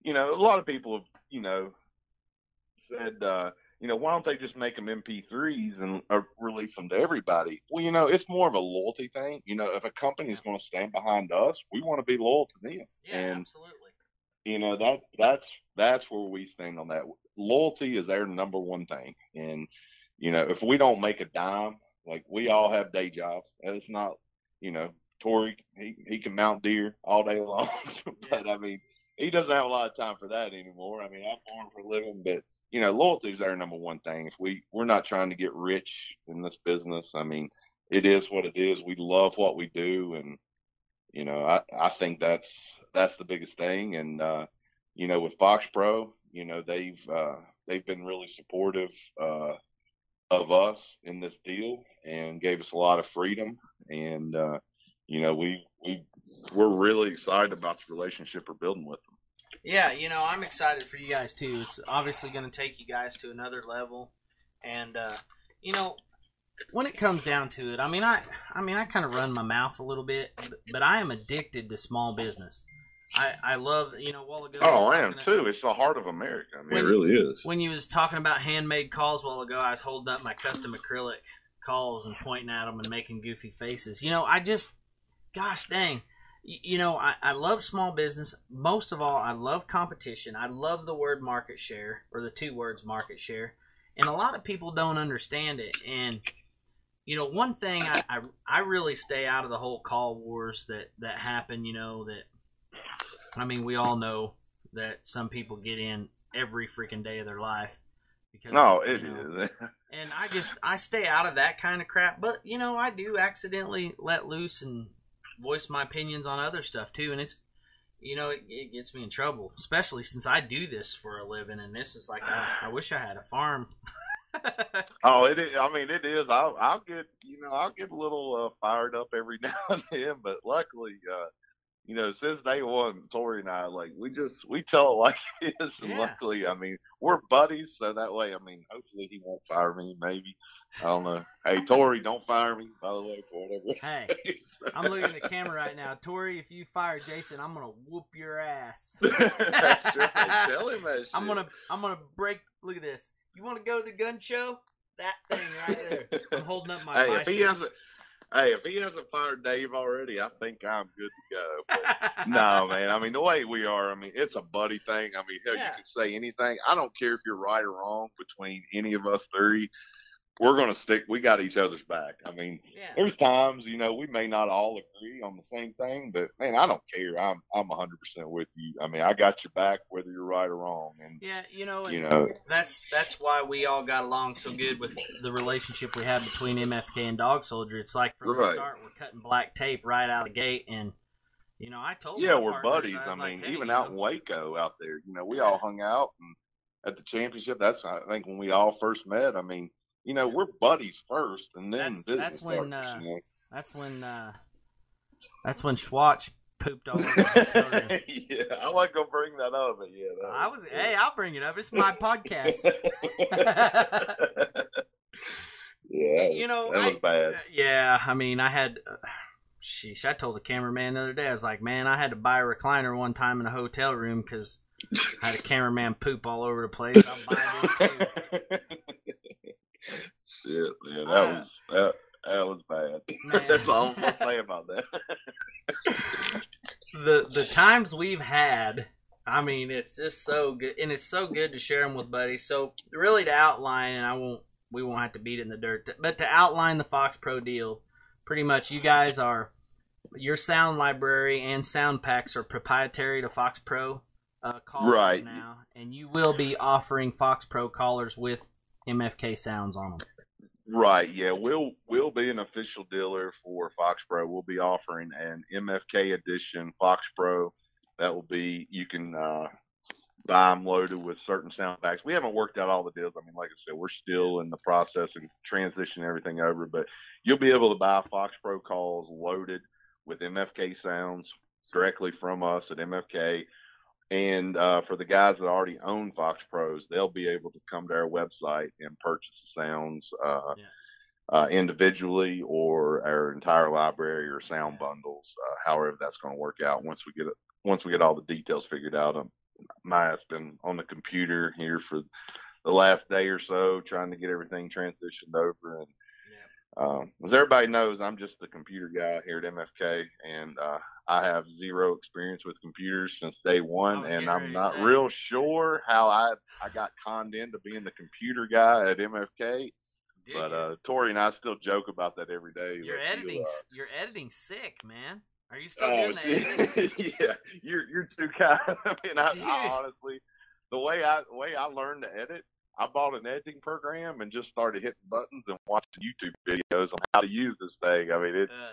you know, a lot of people have, you know, said, uh, you know, why don't they just make them M P threes and uh, release them to everybody? Well, you know, it's more of a loyalty thing. You know, if a company is going to stand behind us, we want to be loyal to them. Yeah, and, absolutely. You know, that that's that's where we stand on that. Loyalty is their number one thing. And, you know, if we don't make a dime, like, we all have day jobs. It's not, you know, Tori, he, he can mount deer all day long. But, I mean, he doesn't have a lot of time for that anymore. I mean, I farm for a living. But, you know, loyalty is our number one thing. If we, we're not trying to get rich in this business. I mean, it is what it is. We love what we do. And, you know, I, I think that's that's the biggest thing. And, uh, you know, with Fox Pro, you know, they've, uh, they've been really supportive uh, of us in this deal, and gave us a lot of freedom. And, uh, you know, we, we, we're really excited about the relationship we're building with them. Yeah. You know, I'm excited for you guys too. It's obviously going to take you guys to another level. And, uh, you know, when it comes down to it, I mean, I, I mean, I kind of run my mouth a little bit, but I am addicted to small business. I, I love, you know, a while ago. Oh, I, I am too. About, it's the heart of America. I mean, when, it really is. When you was talking about handmade calls a while ago, I was holding up my custom acrylic calls and pointing at them and making goofy faces. You know, I just, gosh dang, you, you know, I, I love small business. Most of all, I love competition. I love the word market share, or the two words market share. And a lot of people don't understand it. And, you know, one thing I, I, I really stay out of the whole call wars that, that happen, you know, that, I mean, we all know that some people get in every freaking day of their life. Because, no, it you know, is. And I just, I stay out of that kind of crap. But, you know, I do accidentally let loose and voice my opinions on other stuff, too. And it's, you know, it, it gets me in trouble, especially since I do this for a living. And this is like, I, I wish I had a farm. Oh, it is. I mean, it is. I'll, I'll get, you know, I'll get a little uh, fired up every now and then. But luckily, uh, you know, since day one, Tori and I, like, we just, we tell it like it is. Yeah. And luckily, I mean, we're buddies, so that way, I mean, hopefully he won't fire me, maybe. I don't know. Hey, Tori, don't fire me, by the way, for whatever. Hey, I'm looking at the camera right now. Tori, if you fire Jason, I'm going to whoop your ass. That's right. Tell him that shit. I'm going to, I'm going to break, look at this. You want to go to the gun show? That thing right there. I'm holding up my hey, bicep. If he hasn't. Hey, if he hasn't fired Dave already, I think I'm good to go. But no, man. I mean, the way we are, I mean, it's a buddy thing. I mean, hell, yeah. You can say anything. I don't care if you're right or wrong between any of us three. We're going to stick. We got each other's back. I mean, yeah. There's times, you know, we may not all agree on the same thing, but, man, I don't care. I'm I'm one hundred percent with you. I mean, I got your back whether you're right or wrong. And yeah, you know, you know that's that's why we all got along so good with the relationship we had between M F K and Dog Soldier. It's like from right. the start, we're cutting black tape right out of the gate. And, you know, I told yeah, we're partners, buddies. I, I mean, like, hey, even out know. in Waco out there, you know, we all hung out and at the championship. That's, I think, when we all first met. I mean, you know, we're buddies first, and then that's, business that's when partners, uh, you know? that's when uh, that's when Schwatch pooped all over my Tori. Yeah, I wasn't gonna bring that up, but yeah, that I was. was hey, I'll bring it up. It's my podcast. Yeah, you know, that was I, bad. Yeah, I mean, I had. Uh, sheesh, I told the cameraman the other day. I was like, man, I had to buy a recliner one time in a hotel room because I had a cameraman poop all over the place. I'll buy this too. Shit, man, that uh, was that, that was bad. Man. That's all I'm gonna say about that. the the times we've had, I mean, it's just so good, and it's so good to share them with buddies. So really, to outline, and I won't, we won't have to beat it in the dirt, but to outline the Fox Pro deal, pretty much, you guys are, your sound library and sound packs are proprietary to Fox Pro uh, callers right. now, and you will be offering Fox Pro callers with M F K sounds on them. Right, yeah, we'll we'll be an official dealer for Fox Pro. We'll be offering an M F K edition Fox Pro that will be, you can uh, buy them loaded with certain sound packs. We haven't worked out all the deals. I mean, like I said, we're still in the process and transitioning everything over, but you'll be able to buy Fox Pro calls loaded with M F K sounds directly from us at M F K. And uh, for the guys that already own Fox Pros, they'll be able to come to our website and purchase the sounds uh, yeah. uh, individually or our entire library or sound yeah. bundles, uh, however that's going to work out once we get once we get all the details figured out. Um, Maya's been on the computer here for the last day or so trying to get everything transitioned over. And yeah. um, as everybody knows, I'm just the computer guy here at M F K, and uh, I have zero experience with computers since day one, and I'm not real sure how I I got conned into being the computer guy at M F K. Dude, but uh, Tori and I still joke about that every day. You're editing, you, uh, you're editing sick, man. Are you still oh, doing that? Yeah, you're you're too kind. I mean, I, I honestly, the way I the way I learned to edit, I bought an editing program and just started hitting buttons and watching YouTube videos on how to use this thing. I mean, it. Uh,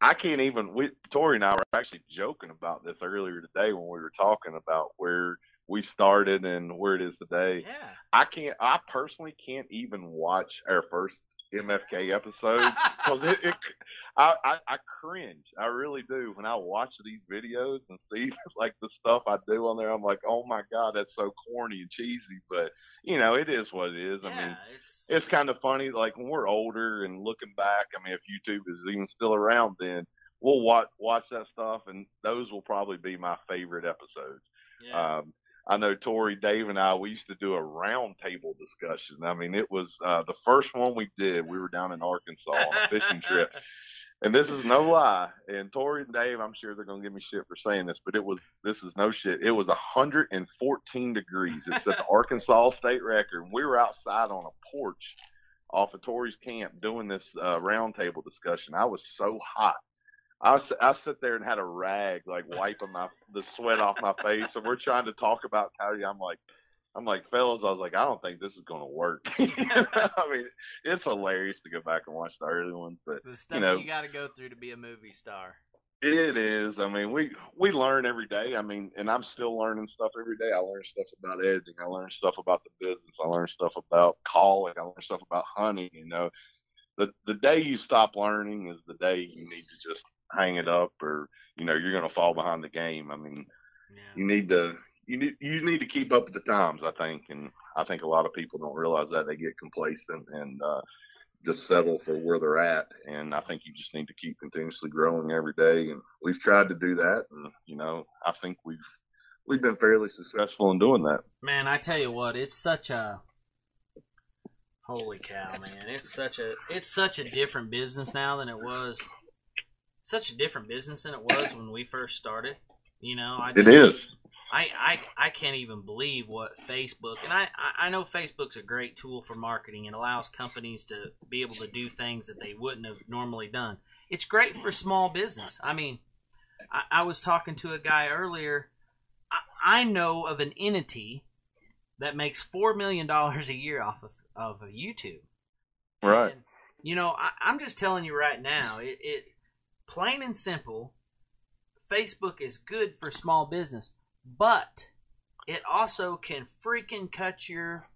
I can't even, we, Tori and I were actually joking about this earlier today when we were talking about where we started and where it is today. Yeah. I can't, I personally can't even watch our first M F K episode because it, it I, I, I cringe. I really do. When I watch these videos and see like the stuff I do on there, I'm like, oh my God, that's so corny and cheesy, but you know, it is what it is. Yeah, I mean, it's, it's kind of funny. Like when we're older and looking back, I mean, if YouTube is even still around, then we'll watch, watch that stuff. And those will probably be my favorite episodes. Yeah. Um, I know Tori, Dave, and I, we used to do a roundtable discussion. I mean, it was uh, the first one we did. We were down in Arkansas on a fishing trip. And this is no lie. And Tori and Dave, I'm sure they're going to give me shit for saying this, but it was, this is no shit. It was one hundred fourteen degrees. It set the Arkansas state record. We were outside on a porch off of Tori's camp doing this uh, roundtable discussion. I was so hot. I, I sit there and had a rag, like wiping my the sweat off my face, and we're trying to talk about coyote. I'm like, I'm like, fellas, I was like, I don't think this is gonna work. I mean, it's hilarious to go back and watch the early ones, but the stuff you, know, you got to go through to be a movie star. It is. I mean, we we learn every day. I mean, and I'm still learning stuff every day. I learn stuff about editing. I learn stuff about the business. I learn stuff about calling. I learn stuff about hunting. You know, the the day you stop learning is the day you need to just hang it up, or you know you're going to fall behind the game. I mean, yeah. you need to you need you need to keep up with the times, I think, and I think a lot of people don't realize that. They get complacent and uh, just settle for where they're at. And I think you just need to keep continuously growing every day. And we've tried to do that, and you know I think we've we've been fairly successful in doing that. Man, I tell you what, it's such a holy cow, man! It's such a it's such a different business now than it was. Such a different business than it was when we first started. You know, I just, it is. I, I I can't even believe what Facebook, and I, I know Facebook's a great tool for marketing. It allows companies to be able to do things that they wouldn't have normally done. It's great for small business. I mean, I, I was talking to a guy earlier. I, I know of an entity that makes four million dollars a year off of, of YouTube. Right. And, you know, I, I'm just telling you right now, it, it plain and simple, Facebook is good for small business, but it also can freaking cut your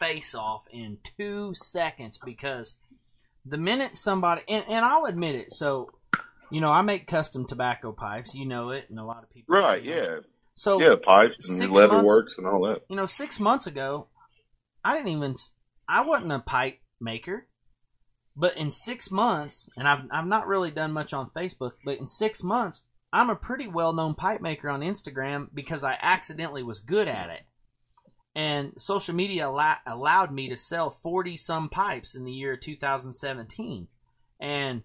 face off in two seconds because the minute somebody, and, and I'll admit it, so, you know, I make custom tobacco pipes, you know it, and a lot of people. Right, yeah. It. So yeah, pipes and leather months, works and all that. You know, six months ago, I didn't even, I wasn't a pipe maker. But in six months, and I've I've not really done much on Facebook, but in six months, I'm a pretty well-known pipe maker on Instagram because I accidentally was good at it. And social media allow, allowed me to sell forty-some pipes in the year two thousand seventeen. And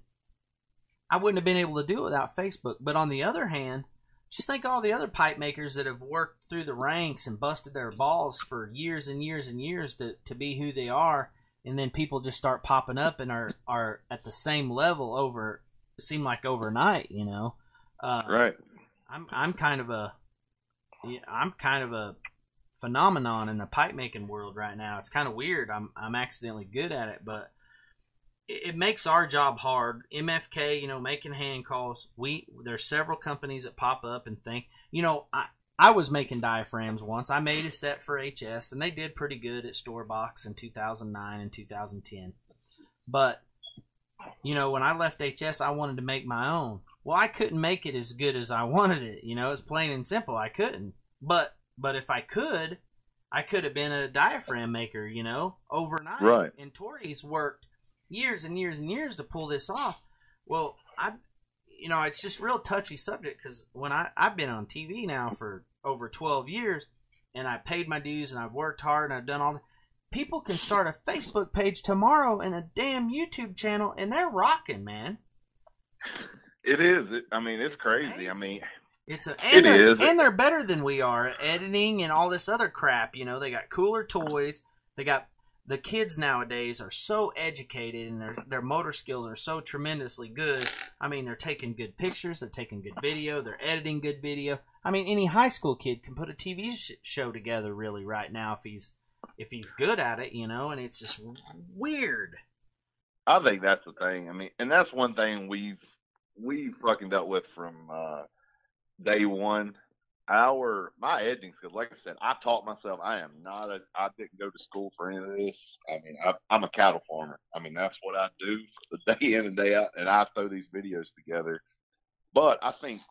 I wouldn't have been able to do it without Facebook. But on the other hand, just think all the other pipe makers that have worked through the ranks and busted their balls for years and years and years to, to be who they are, and then people just start popping up and are, are at the same level over, seem like overnight, you know. Uh, right. I'm I'm kind of a I'm kind of a phenomenon in the pipe making world right now. It's kind of weird. I'm I'm accidentally good at it, but it makes our job hard. M F K, you know, making hand calls. We there's several companies that pop up and think, you know, I, I was making diaphragms once. I made a set for H S, and they did pretty good at Storebox in two thousand nine and two thousand ten. But, you know, when I left H S, I wanted to make my own. Well, I couldn't make it as good as I wanted it. You know, it's plain and simple. I couldn't. But but if I could, I could have been a diaphragm maker, you know, overnight. Right. And Tori's worked years and years and years to pull this off. Well, I, you know, it's just a real touchy subject because when I I've been on T V now for over twelve years, and I paid my dues and I've worked hard and I've done all that. People can start a Facebook page tomorrow and a damn YouTube channel, and they're rocking, man. It is. I mean, it's, it's crazy. Amazing. I mean, it's a and it is, and they're better than we are at editing and all this other crap. You know, they got cooler toys. They got. The kids nowadays are so educated, and their their motor skills are so tremendously good. I mean, they're taking good pictures, they're taking good video, they're editing good video. I mean, any high school kid can put a T V sh show together really right now if he's if he's good at it, you know. And it's just weird. I think that's the thing. I mean, and that's one thing we've we fucking dealt with from uh, day one. Our my editing skills, like I said, I taught myself. I am not a. I didn't go to school for any of this. I mean, I, I'm a cattle farmer. I mean, that's what I do for the day in and day out, and I throw these videos together. But I think,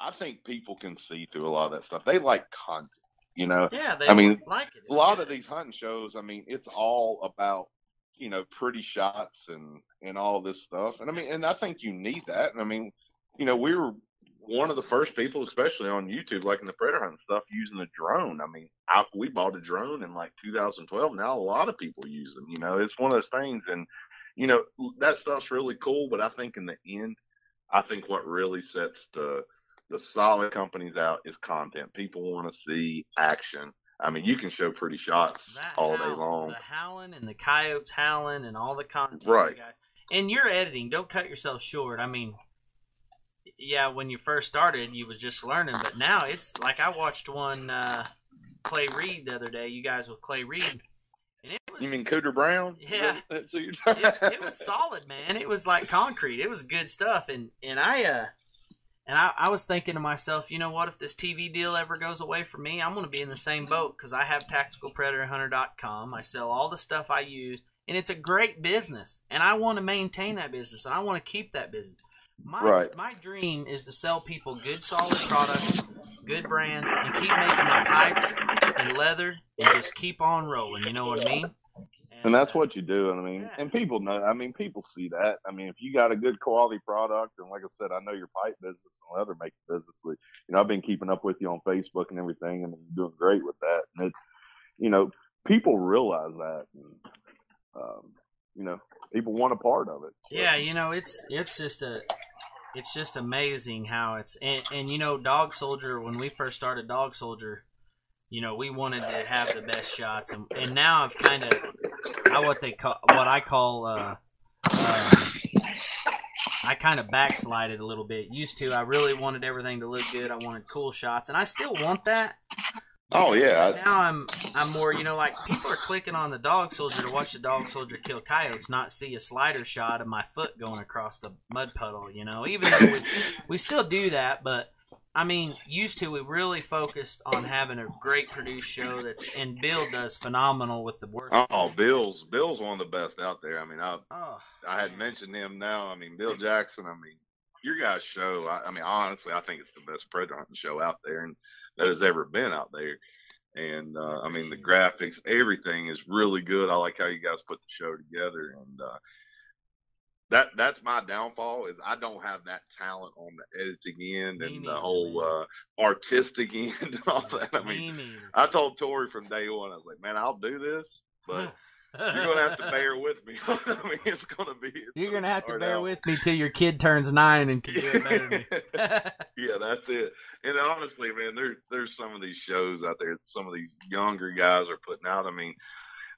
I think people can see through a lot of that stuff. They like content, you know. Yeah, they I mean, like it. It's a lot good. Of these hunting shows. I mean, it's all about, you know, pretty shots and and all this stuff. And I mean, and I think you need that. And I mean, you know, we were. One of the first people, especially on YouTube, like in the predator hunting stuff, using the drone. I mean, I, we bought a drone in like two thousand twelve. Now a lot of people use them. You know, it's one of those things, and you know that stuff's really cool. But I think in the end, I think what really sets the the solid companies out is content. People want to see action. I mean, you can show pretty shots that all howl, day long. The howling and the coyotes howling and all the content, right? Guys. And your editing, don't cut yourself short. I mean. Yeah, when you first started, you was just learning, but now it's like I watched one uh, Clay Reed the other day. You guys with Clay Reed, and it was, you mean Cooter Brown? Yeah, that's, that's it, it was solid, man. It was like concrete. It was good stuff, and and I uh, and I, I was thinking to myself, you know what? If this T V deal ever goes away for me, I'm gonna be in the same boat because I have Tactical Predator Hunter dot com. I sell all the stuff I use, and it's a great business, and I want to maintain that business, and I want to keep that business. My, right. my dream is to sell people good, solid products, good brands, and keep making my pipes and leather and just keep on rolling. You know what I mean? And, and that's what you do. I mean, yeah. And people know. I mean, people see that. I mean, if you got a good quality product, and like I said, I know your pipe business and leather making business. You know, I've been keeping up with you on Facebook and everything, and you're doing great with that. And it's, you know, people realize that. And, um, you know, people want a part of it. So. Yeah, you know, it's it's just a it's just amazing how it's and, and you know, Dog Soldier, when we first started Dog Soldier, you know, we wanted to have the best shots, and, and now I've kind of I what they call what I call uh, uh, I kind of backslided a little bit. Used to I really wanted everything to look good. I wanted cool shots, and I still want that. Oh yeah. And now I'm I'm more, you know, like people are clicking on the Dog Soldier to watch the Dog Soldier kill coyotes, not see a slider shot of my foot going across the mud puddle, you know. Even though we we still do that, but I mean, used to we really focused on having a great produced show that's and Bill does phenomenal with the worst. Oh, Bill's Bill's one of the best out there. I mean, I oh, I had mentioned him now. I mean, Bill Jackson, I mean, your guys' show, I, I mean, honestly, I think it's the best predator hunting show out there and that has ever been out there. And, uh, I mean, the graphics, everything is really good. I like how you guys put the show together. And uh, that that's my downfall is I don't have that talent on the editing end and the whole uh, artistic end and all that. I mean, I told Tori from day one, I was like, man, I'll do this, but You're gonna have to bear with me. I mean, it's gonna be. It's You're gonna, gonna have to bear out. with me till your kid turns nine and can do it better than me. Yeah, that's it. And honestly, man, there's there's some of these shows out there. Some of these younger guys are putting out. I mean,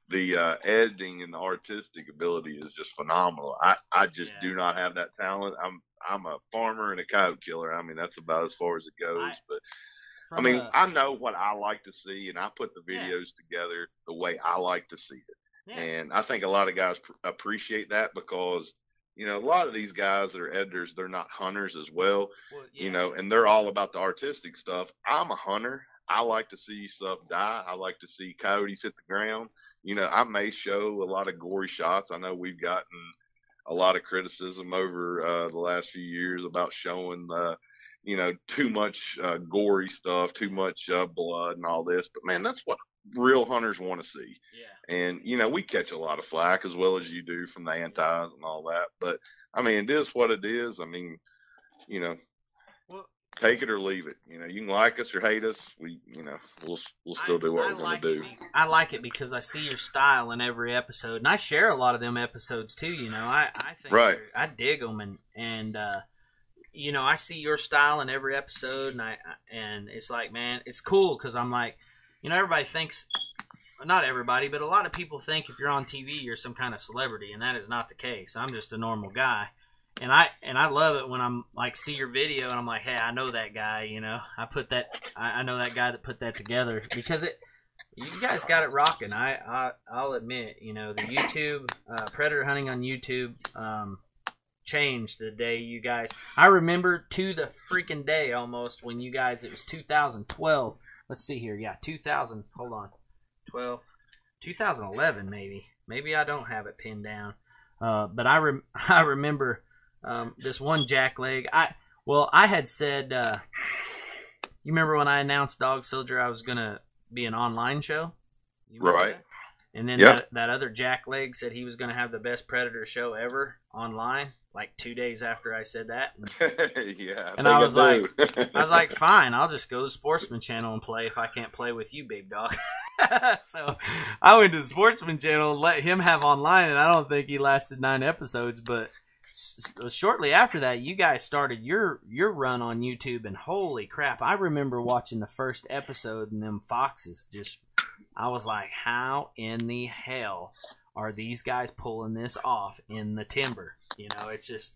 the uh, editing and the artistic ability is just phenomenal. I I just yeah. do not have that talent. I'm I'm a farmer and a coyote killer. I mean, that's about as far as it goes. I, but I mean, a, I know what I like to see, and I put the videos yeah. together the way I like to see it. Yeah. And I think a lot of guys pr appreciate that because, you know, a lot of these guys that are editors, they're not hunters as well, well yeah. you know, and they're all about the artistic stuff. I'm a hunter. I like to see stuff die. I like to see coyotes hit the ground. You know, I may show a lot of gory shots. I know we've gotten a lot of criticism over uh, the last few years about showing, uh, you know, too much uh, gory stuff, too much uh, blood and all this. But, man, that's what real hunters want to see. Yeah. And, you know, we catch a lot of flack as well as you do from the antis and all that. But, I mean, it is what it is. I mean, you know, well, take it or leave it. You know, you can like us or hate us. We, you know, we'll, we'll still I, do what I we're like going to do. I like it because I see your style in every episode. And I share a lot of them episodes, too, you know. I, I think right. I dig them. And, and uh, you know, I see your style in every episode. And, I, and it's like, man, it's cool because I'm like, you know, everybody thinks, not everybody, but a lot of people think if you're on T V, you're some kind of celebrity, and that is not the case. I'm just a normal guy, and I and I love it when I'm like see your video and I'm like, hey, I know that guy. You know, I put that, I, I know that guy that put that together because it, you guys got it rocking. I, I I'll admit, you know, the YouTube uh, predator hunting on YouTube um, changed the day you guys. I remember to the freaking day almost when you guys. It was two thousand twelve. Let's see here. Yeah, two thousand. Hold on. twelve. two thousand eleven, maybe. Maybe I don't have it pinned down. Uh, but I rem I remember um, this one jackleg. I well, I had said. Uh, you remember when I announced Dog Soldier, I was gonna be an online show. You right. That? And then yep. that, that other jackleg said he was gonna have the best predator show ever online. Like two days after I said that, and, yeah, and I, I was I like, I was like, fine, I'll just go to Sportsman Channel and play if I can't play with you, big dog. So I went to Sportsman Channel and let him have online, and I don't think he lasted nine episodes. But shortly after that, you guys started your your run on YouTube, and holy crap, I remember watching the first episode, and them foxes just, I was like, how in the hell are these guys pulling this off in the timber? You know, it's just,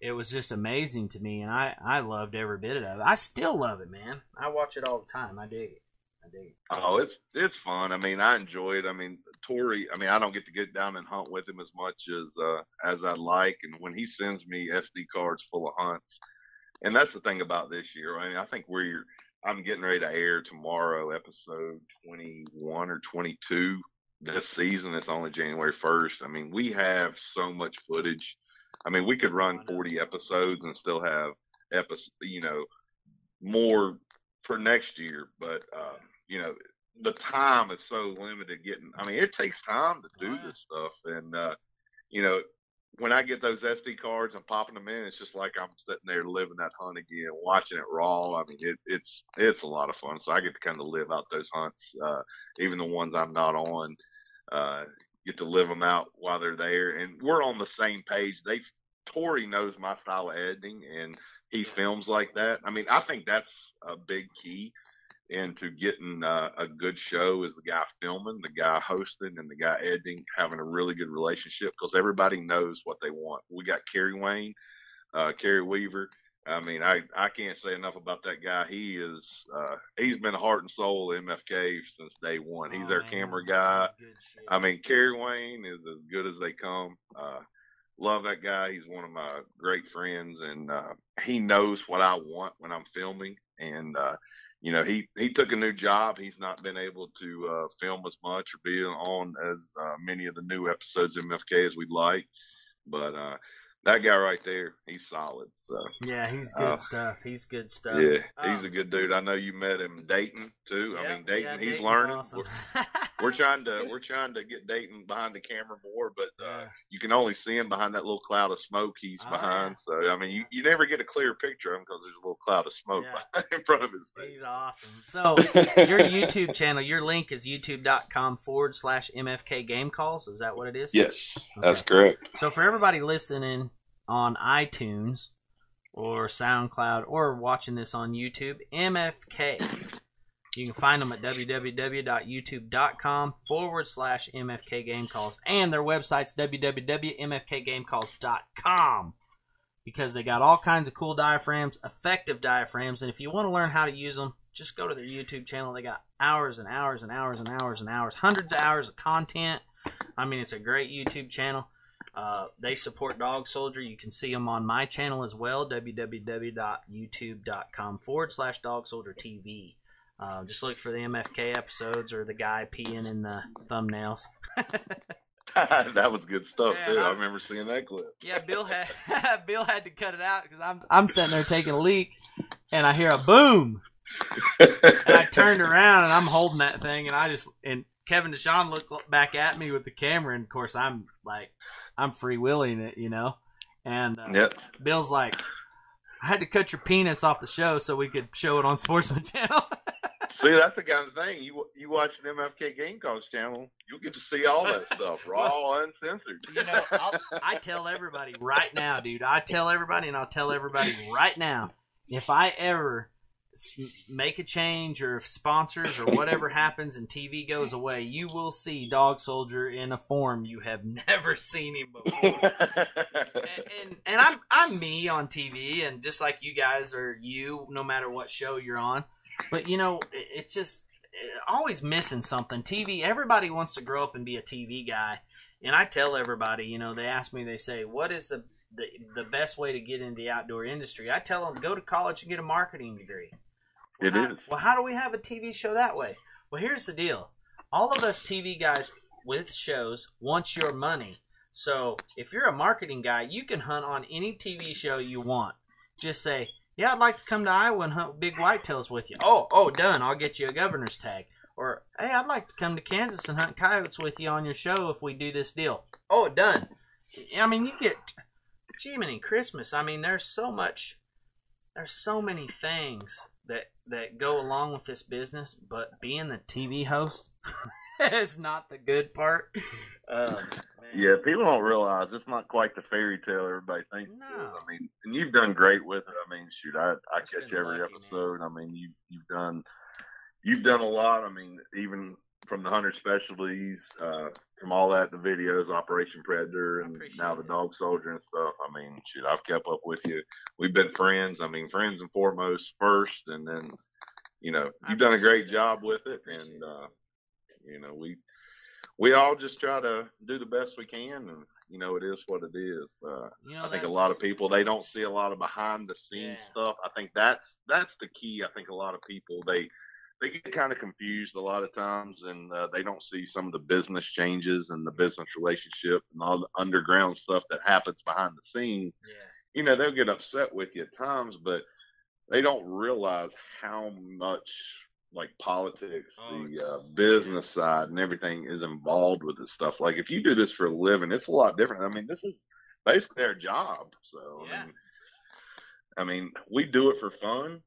it was just amazing to me, and I, I loved every bit of it. I still love it, man. I watch it all the time. I dig it. I dig it. Oh, it's it's fun. I mean, I enjoy it. I mean, Tori, I mean, I don't get to get down and hunt with him as much as uh, as I'd like, and when he sends me S D cards full of hunts, and that's the thing about this year. I mean, I think we're, I'm getting ready to air tomorrow, episode twenty-one or twenty-two. This season, it's only January first. I mean, we have so much footage. I mean, we could run forty episodes and still have episodes, you know, more for next year. But, uh, you know, the time is so limited getting, I mean, it takes time to do this stuff. And, uh, you know, when I get those S D cards and popping them in, it's just like I'm sitting there living that hunt again, watching it raw. I mean, it, it's, it's a lot of fun. So I get to kind of live out those hunts, uh, even the ones I'm not on. Uh, get to live them out while they're there, and we're on the same page. They, Tori knows my style of editing, and he films like that. I mean, I think that's a big key into getting uh, a good show is the guy filming, the guy hosting, and the guy editing having a really good relationship because everybody knows what they want. We got Kerry Wayne, uh, Kerry Weaver. I mean, I, I can't say enough about that guy. He is, uh, he's been heart and soul of M F K since day one. He's oh, our man, camera guy. I mean, Kerry Wayne is as good as they come. Uh, love that guy. He's one of my great friends, and uh, he knows what I want when I'm filming. And, uh, you know, he, he took a new job. He's not been able to uh, film as much or be on as uh, many of the new episodes of M F K as we'd like. But, uh, that guy right there, he's solid. So. Yeah, he's good uh, stuff. He's good stuff. Yeah, oh. he's a good dude. I know you met him, Dayton too. Yep, I mean, Dayton, yeah, he's Dayton's learning. Awesome. We're, we're trying to we're trying to get Dayton behind the camera more, but uh, yeah. you can only see him behind that little cloud of smoke he's oh, behind. Yeah. So, I mean, you, you never get a clear picture of him because there's a little cloud of smoke yeah. in front of his face. He's awesome. So, your YouTube channel, your link is youtube.com forward slash MFK Game Calls. Is that what it is? Yes, okay. That's correct. So, for everybody listening on iTunes or SoundCloud or watching this on YouTube, M F K. You can find them at www.youtube.com forward slash MFK Game Calls. And their website's w w w dot m f k game calls dot com because they got all kinds of cool diaphragms, effective diaphragms. And if you want to learn how to use them, just go to their YouTube channel. They got hours and hours and hours and hours and hours, hundreds of hours of content. I mean, it's a great YouTube channel. Uh, they support Dog Soldier. You can see them on my channel as well, www.youtube.com forward slash Dog Soldier TV. Uh, just look for the M F K episodes or the guy peeing in the thumbnails. That was good stuff, yeah, too. I, I remember seeing that clip. Yeah, Bill had Bill had to cut it out because I'm I'm sitting there taking a leak, and I hear a boom. And I turned around and I'm holding that thing, and I just and Kevin DeSean looked back at me with the camera, and of course I'm like I'm freewheeling it, you know. And uh, yep. Bill's like, I had to cut your penis off the show so we could show it on Sportsman Channel. See, that's the kind of thing. You you watch the M F K Game Calls channel, you'll get to see all that stuff, raw, well, uncensored. You know, I'll, I tell everybody right now, dude. I tell everybody, and I'll tell everybody right now, if I ever make a change or if sponsors or whatever happens and T V goes away, you will see Dog Soldier in a form you have never seen him before. and, and and I'm I'm me on T V, and just like you guys are you, no matter what show you're on. But, you know, it's just always missing something. T V, everybody wants to grow up and be a T V guy. And I tell everybody, you know, they ask me, they say, what is the, the, the best way to get into the outdoor industry? I tell them, go to college and get a marketing degree. Well, it how, is. Well, how do we have a T V show that way? Well, here's the deal. All of us T V guys with shows want your money. So if you're a marketing guy, you can hunt on any T V show you want. Just say, yeah, I'd like to come to Iowa and hunt big whitetails with you. Oh, oh, done. I'll get you a governor's tag. Or, hey, I'd like to come to Kansas and hunt coyotes with you on your show if we do this deal. Oh, done. I mean, you get, gee, many Christmas. I mean, there's so much, there's so many things that, that go along with this business, but being the T V host is not the good part. Um, yeah, people don't realize it's not quite the fairy tale everybody thinks no. it is. I mean, and you've done great with it. I mean, shoot, I, I catch every lucky, episode. Man. I mean, you, you've done you've done a lot. I mean, even from the Hunter Specialties, uh, from all that, the videos, Operation Predator, and now the Dog Soldier and stuff. I mean, shoot, I've kept up with you. We've been friends. I mean, friends and foremost first, and then, you know, you've done a great job with it. And, uh, you know, we... We all just try to do the best we can, and, you know, it is what it is. Uh, you know, I think a lot of people, they don't see a lot of behind-the-scenes yeah. stuff. I think that's that's the key. I think a lot of people, they they get kind of confused a lot of times, and uh, they don't see some of the business changes and the business relationship and all the underground stuff that happens behind the scenes. Yeah. You know, they'll get upset with you at times, but they don't realize how much – like politics, oh, the uh, business side and everything is involved with this stuff. Like if you do this for a living, it's a lot different. I mean, this is basically our job. So, yeah. I mean, I mean, we do it for fun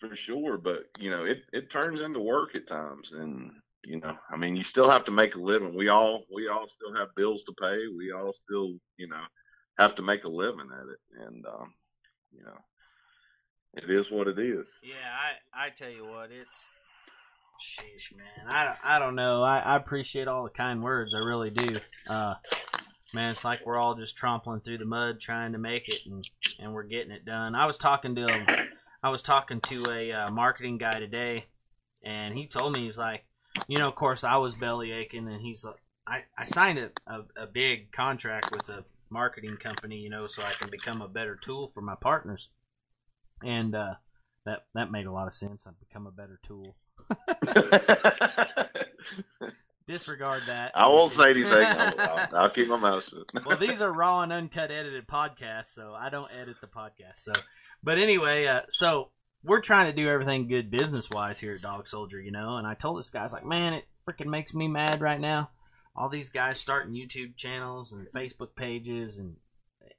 for sure, but you know, it, it turns into work at times. And, you know, I mean, you still have to make a living. We all, we all still have bills to pay. We all still, you know, have to make a living at it. And, um, you know, it is what it is. Yeah, I, I tell you what, it's sheesh, man. I don't, I don't know. I, I appreciate all the kind words. I really do. Uh, man, it's like we're all just trampling through the mud trying to make it, and, and we're getting it done. I was talking to a, I was talking to a uh, marketing guy today, and he told me, he's like, you know, of course I was belly aching, and he's like, I, I signed a, a, a big contract with a marketing company, you know, so I can become a better tool for my partners. And uh, that that made a lot of sense. I've become a better tool. Disregard that. I won't say anything. I'll, I'll, I'll keep my mouth shut. Well, these are raw and uncut edited podcasts, so I don't edit the podcast. So, but anyway, uh, so we're trying to do everything good business wise here at Dog Soldier, you know. And I told this guy, I was like, man, it freaking makes me mad right now all these guys starting YouTube channels and Facebook pages, and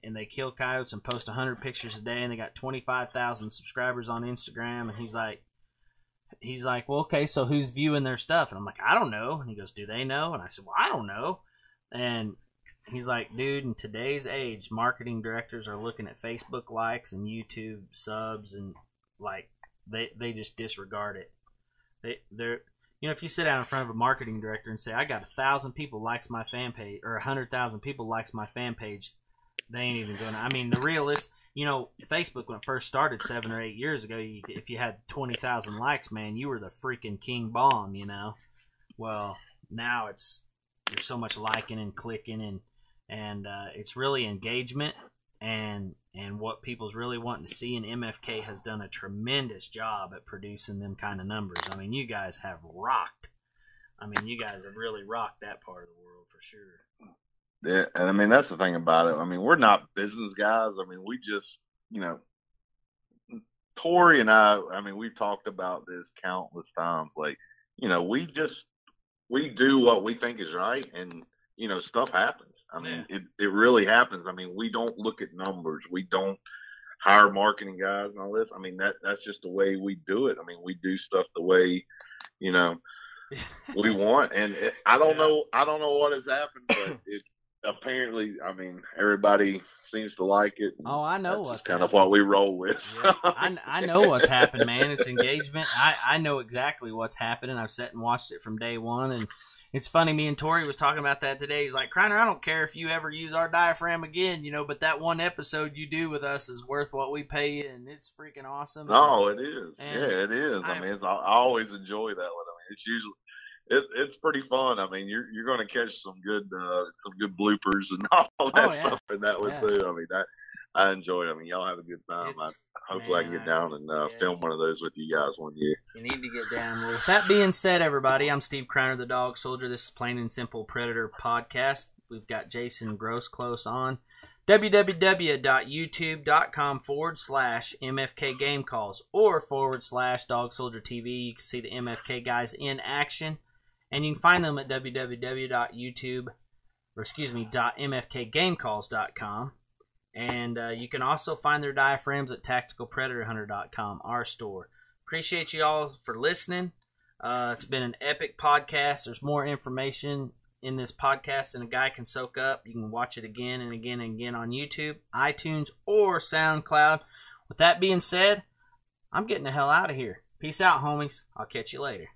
and they kill coyotes and post one hundred pictures a day, and they got twenty-five thousand subscribers on Instagram. And he's like, he's like, well, okay, so who's viewing their stuff? And I'm like, I don't know. And he goes, do they know? And I said, well, I don't know. And he's like, dude, in today's age, marketing directors are looking at Facebook likes and YouTube subs, and like they they just disregard it. They they're you know, if you sit down in front of a marketing director and say, I got a thousand people likes my fan page, or a hundred thousand people likes my fan page, they ain't even going to. I mean, the realist, you know, Facebook, when it first started seven or eight years ago, you, if you had twenty thousand likes, man, you were the freaking king bomb, you know? Well, now it's, there's so much liking and clicking, and, and uh, it's really engagement and, and what people's really wanting to see. And M F K has done a tremendous job at producing them kind of numbers. I mean, you guys have rocked. I mean, you guys have really rocked that part of the world for sure. Yeah, and I mean, that's the thing about it. I mean, we're not business guys. I mean, we just, you know, Tori and I, I mean, we've talked about this countless times. Like, you know, we just, we do what we think is right, and, you know, stuff happens. I mean, yeah. it, it really happens. I mean, we don't look at numbers. We don't hire marketing guys and all this. I mean, that that's just the way we do it. I mean, we do stuff the way, you know, we want. And it, I don't yeah. know, I don't know what has happened, but it, apparently, I mean, everybody seems to like it. Oh, I know what's kind happened. Of what we roll with. So. Yeah. I, I know what's happened, man. It's engagement. I, I know exactly what's happening. I've sat and watched it from day one. And it's funny, me and Tori was talking about that today. He's like, Criner, I don't care if you ever use our diaphragm again, you know, but that one episode you do with us is worth what we pay you, and it's freaking awesome. Oh, and, it is. Yeah, it is. I, I mean, it's, I always enjoy that one. I mean, it's usually... It, it's pretty fun. I mean, you're you're going to catch some good uh, some good bloopers and all that oh, yeah. stuff in that one yeah. too. I mean, I I enjoyed it. I mean, y'all have a good time. I, hopefully, man, I can get down and uh, yeah. film one of those with you guys one year. You need to get down. With that being said, everybody, I'm Steve Criner, the Dog Soldier. This is Plain and Simple Predator Podcast. We've got Jason Groseclose on www.youtube.com forward slash MFK Game Calls or forward slash Dog Soldier T V. You can see the M F K guys in action. And you can find them at www.youtube, or excuse me, .mfkgamecalls dot com. And uh, you can also find their diaphragms at Tactical Predator Hunter dot com, our store. Appreciate you all for listening. Uh, it's been an epic podcast. There's more information in this podcast than a guy can soak up. You can watch it again and again and again on YouTube, iTunes, or SoundCloud. With that being said, I'm getting the hell out of here. Peace out, homies. I'll catch you later.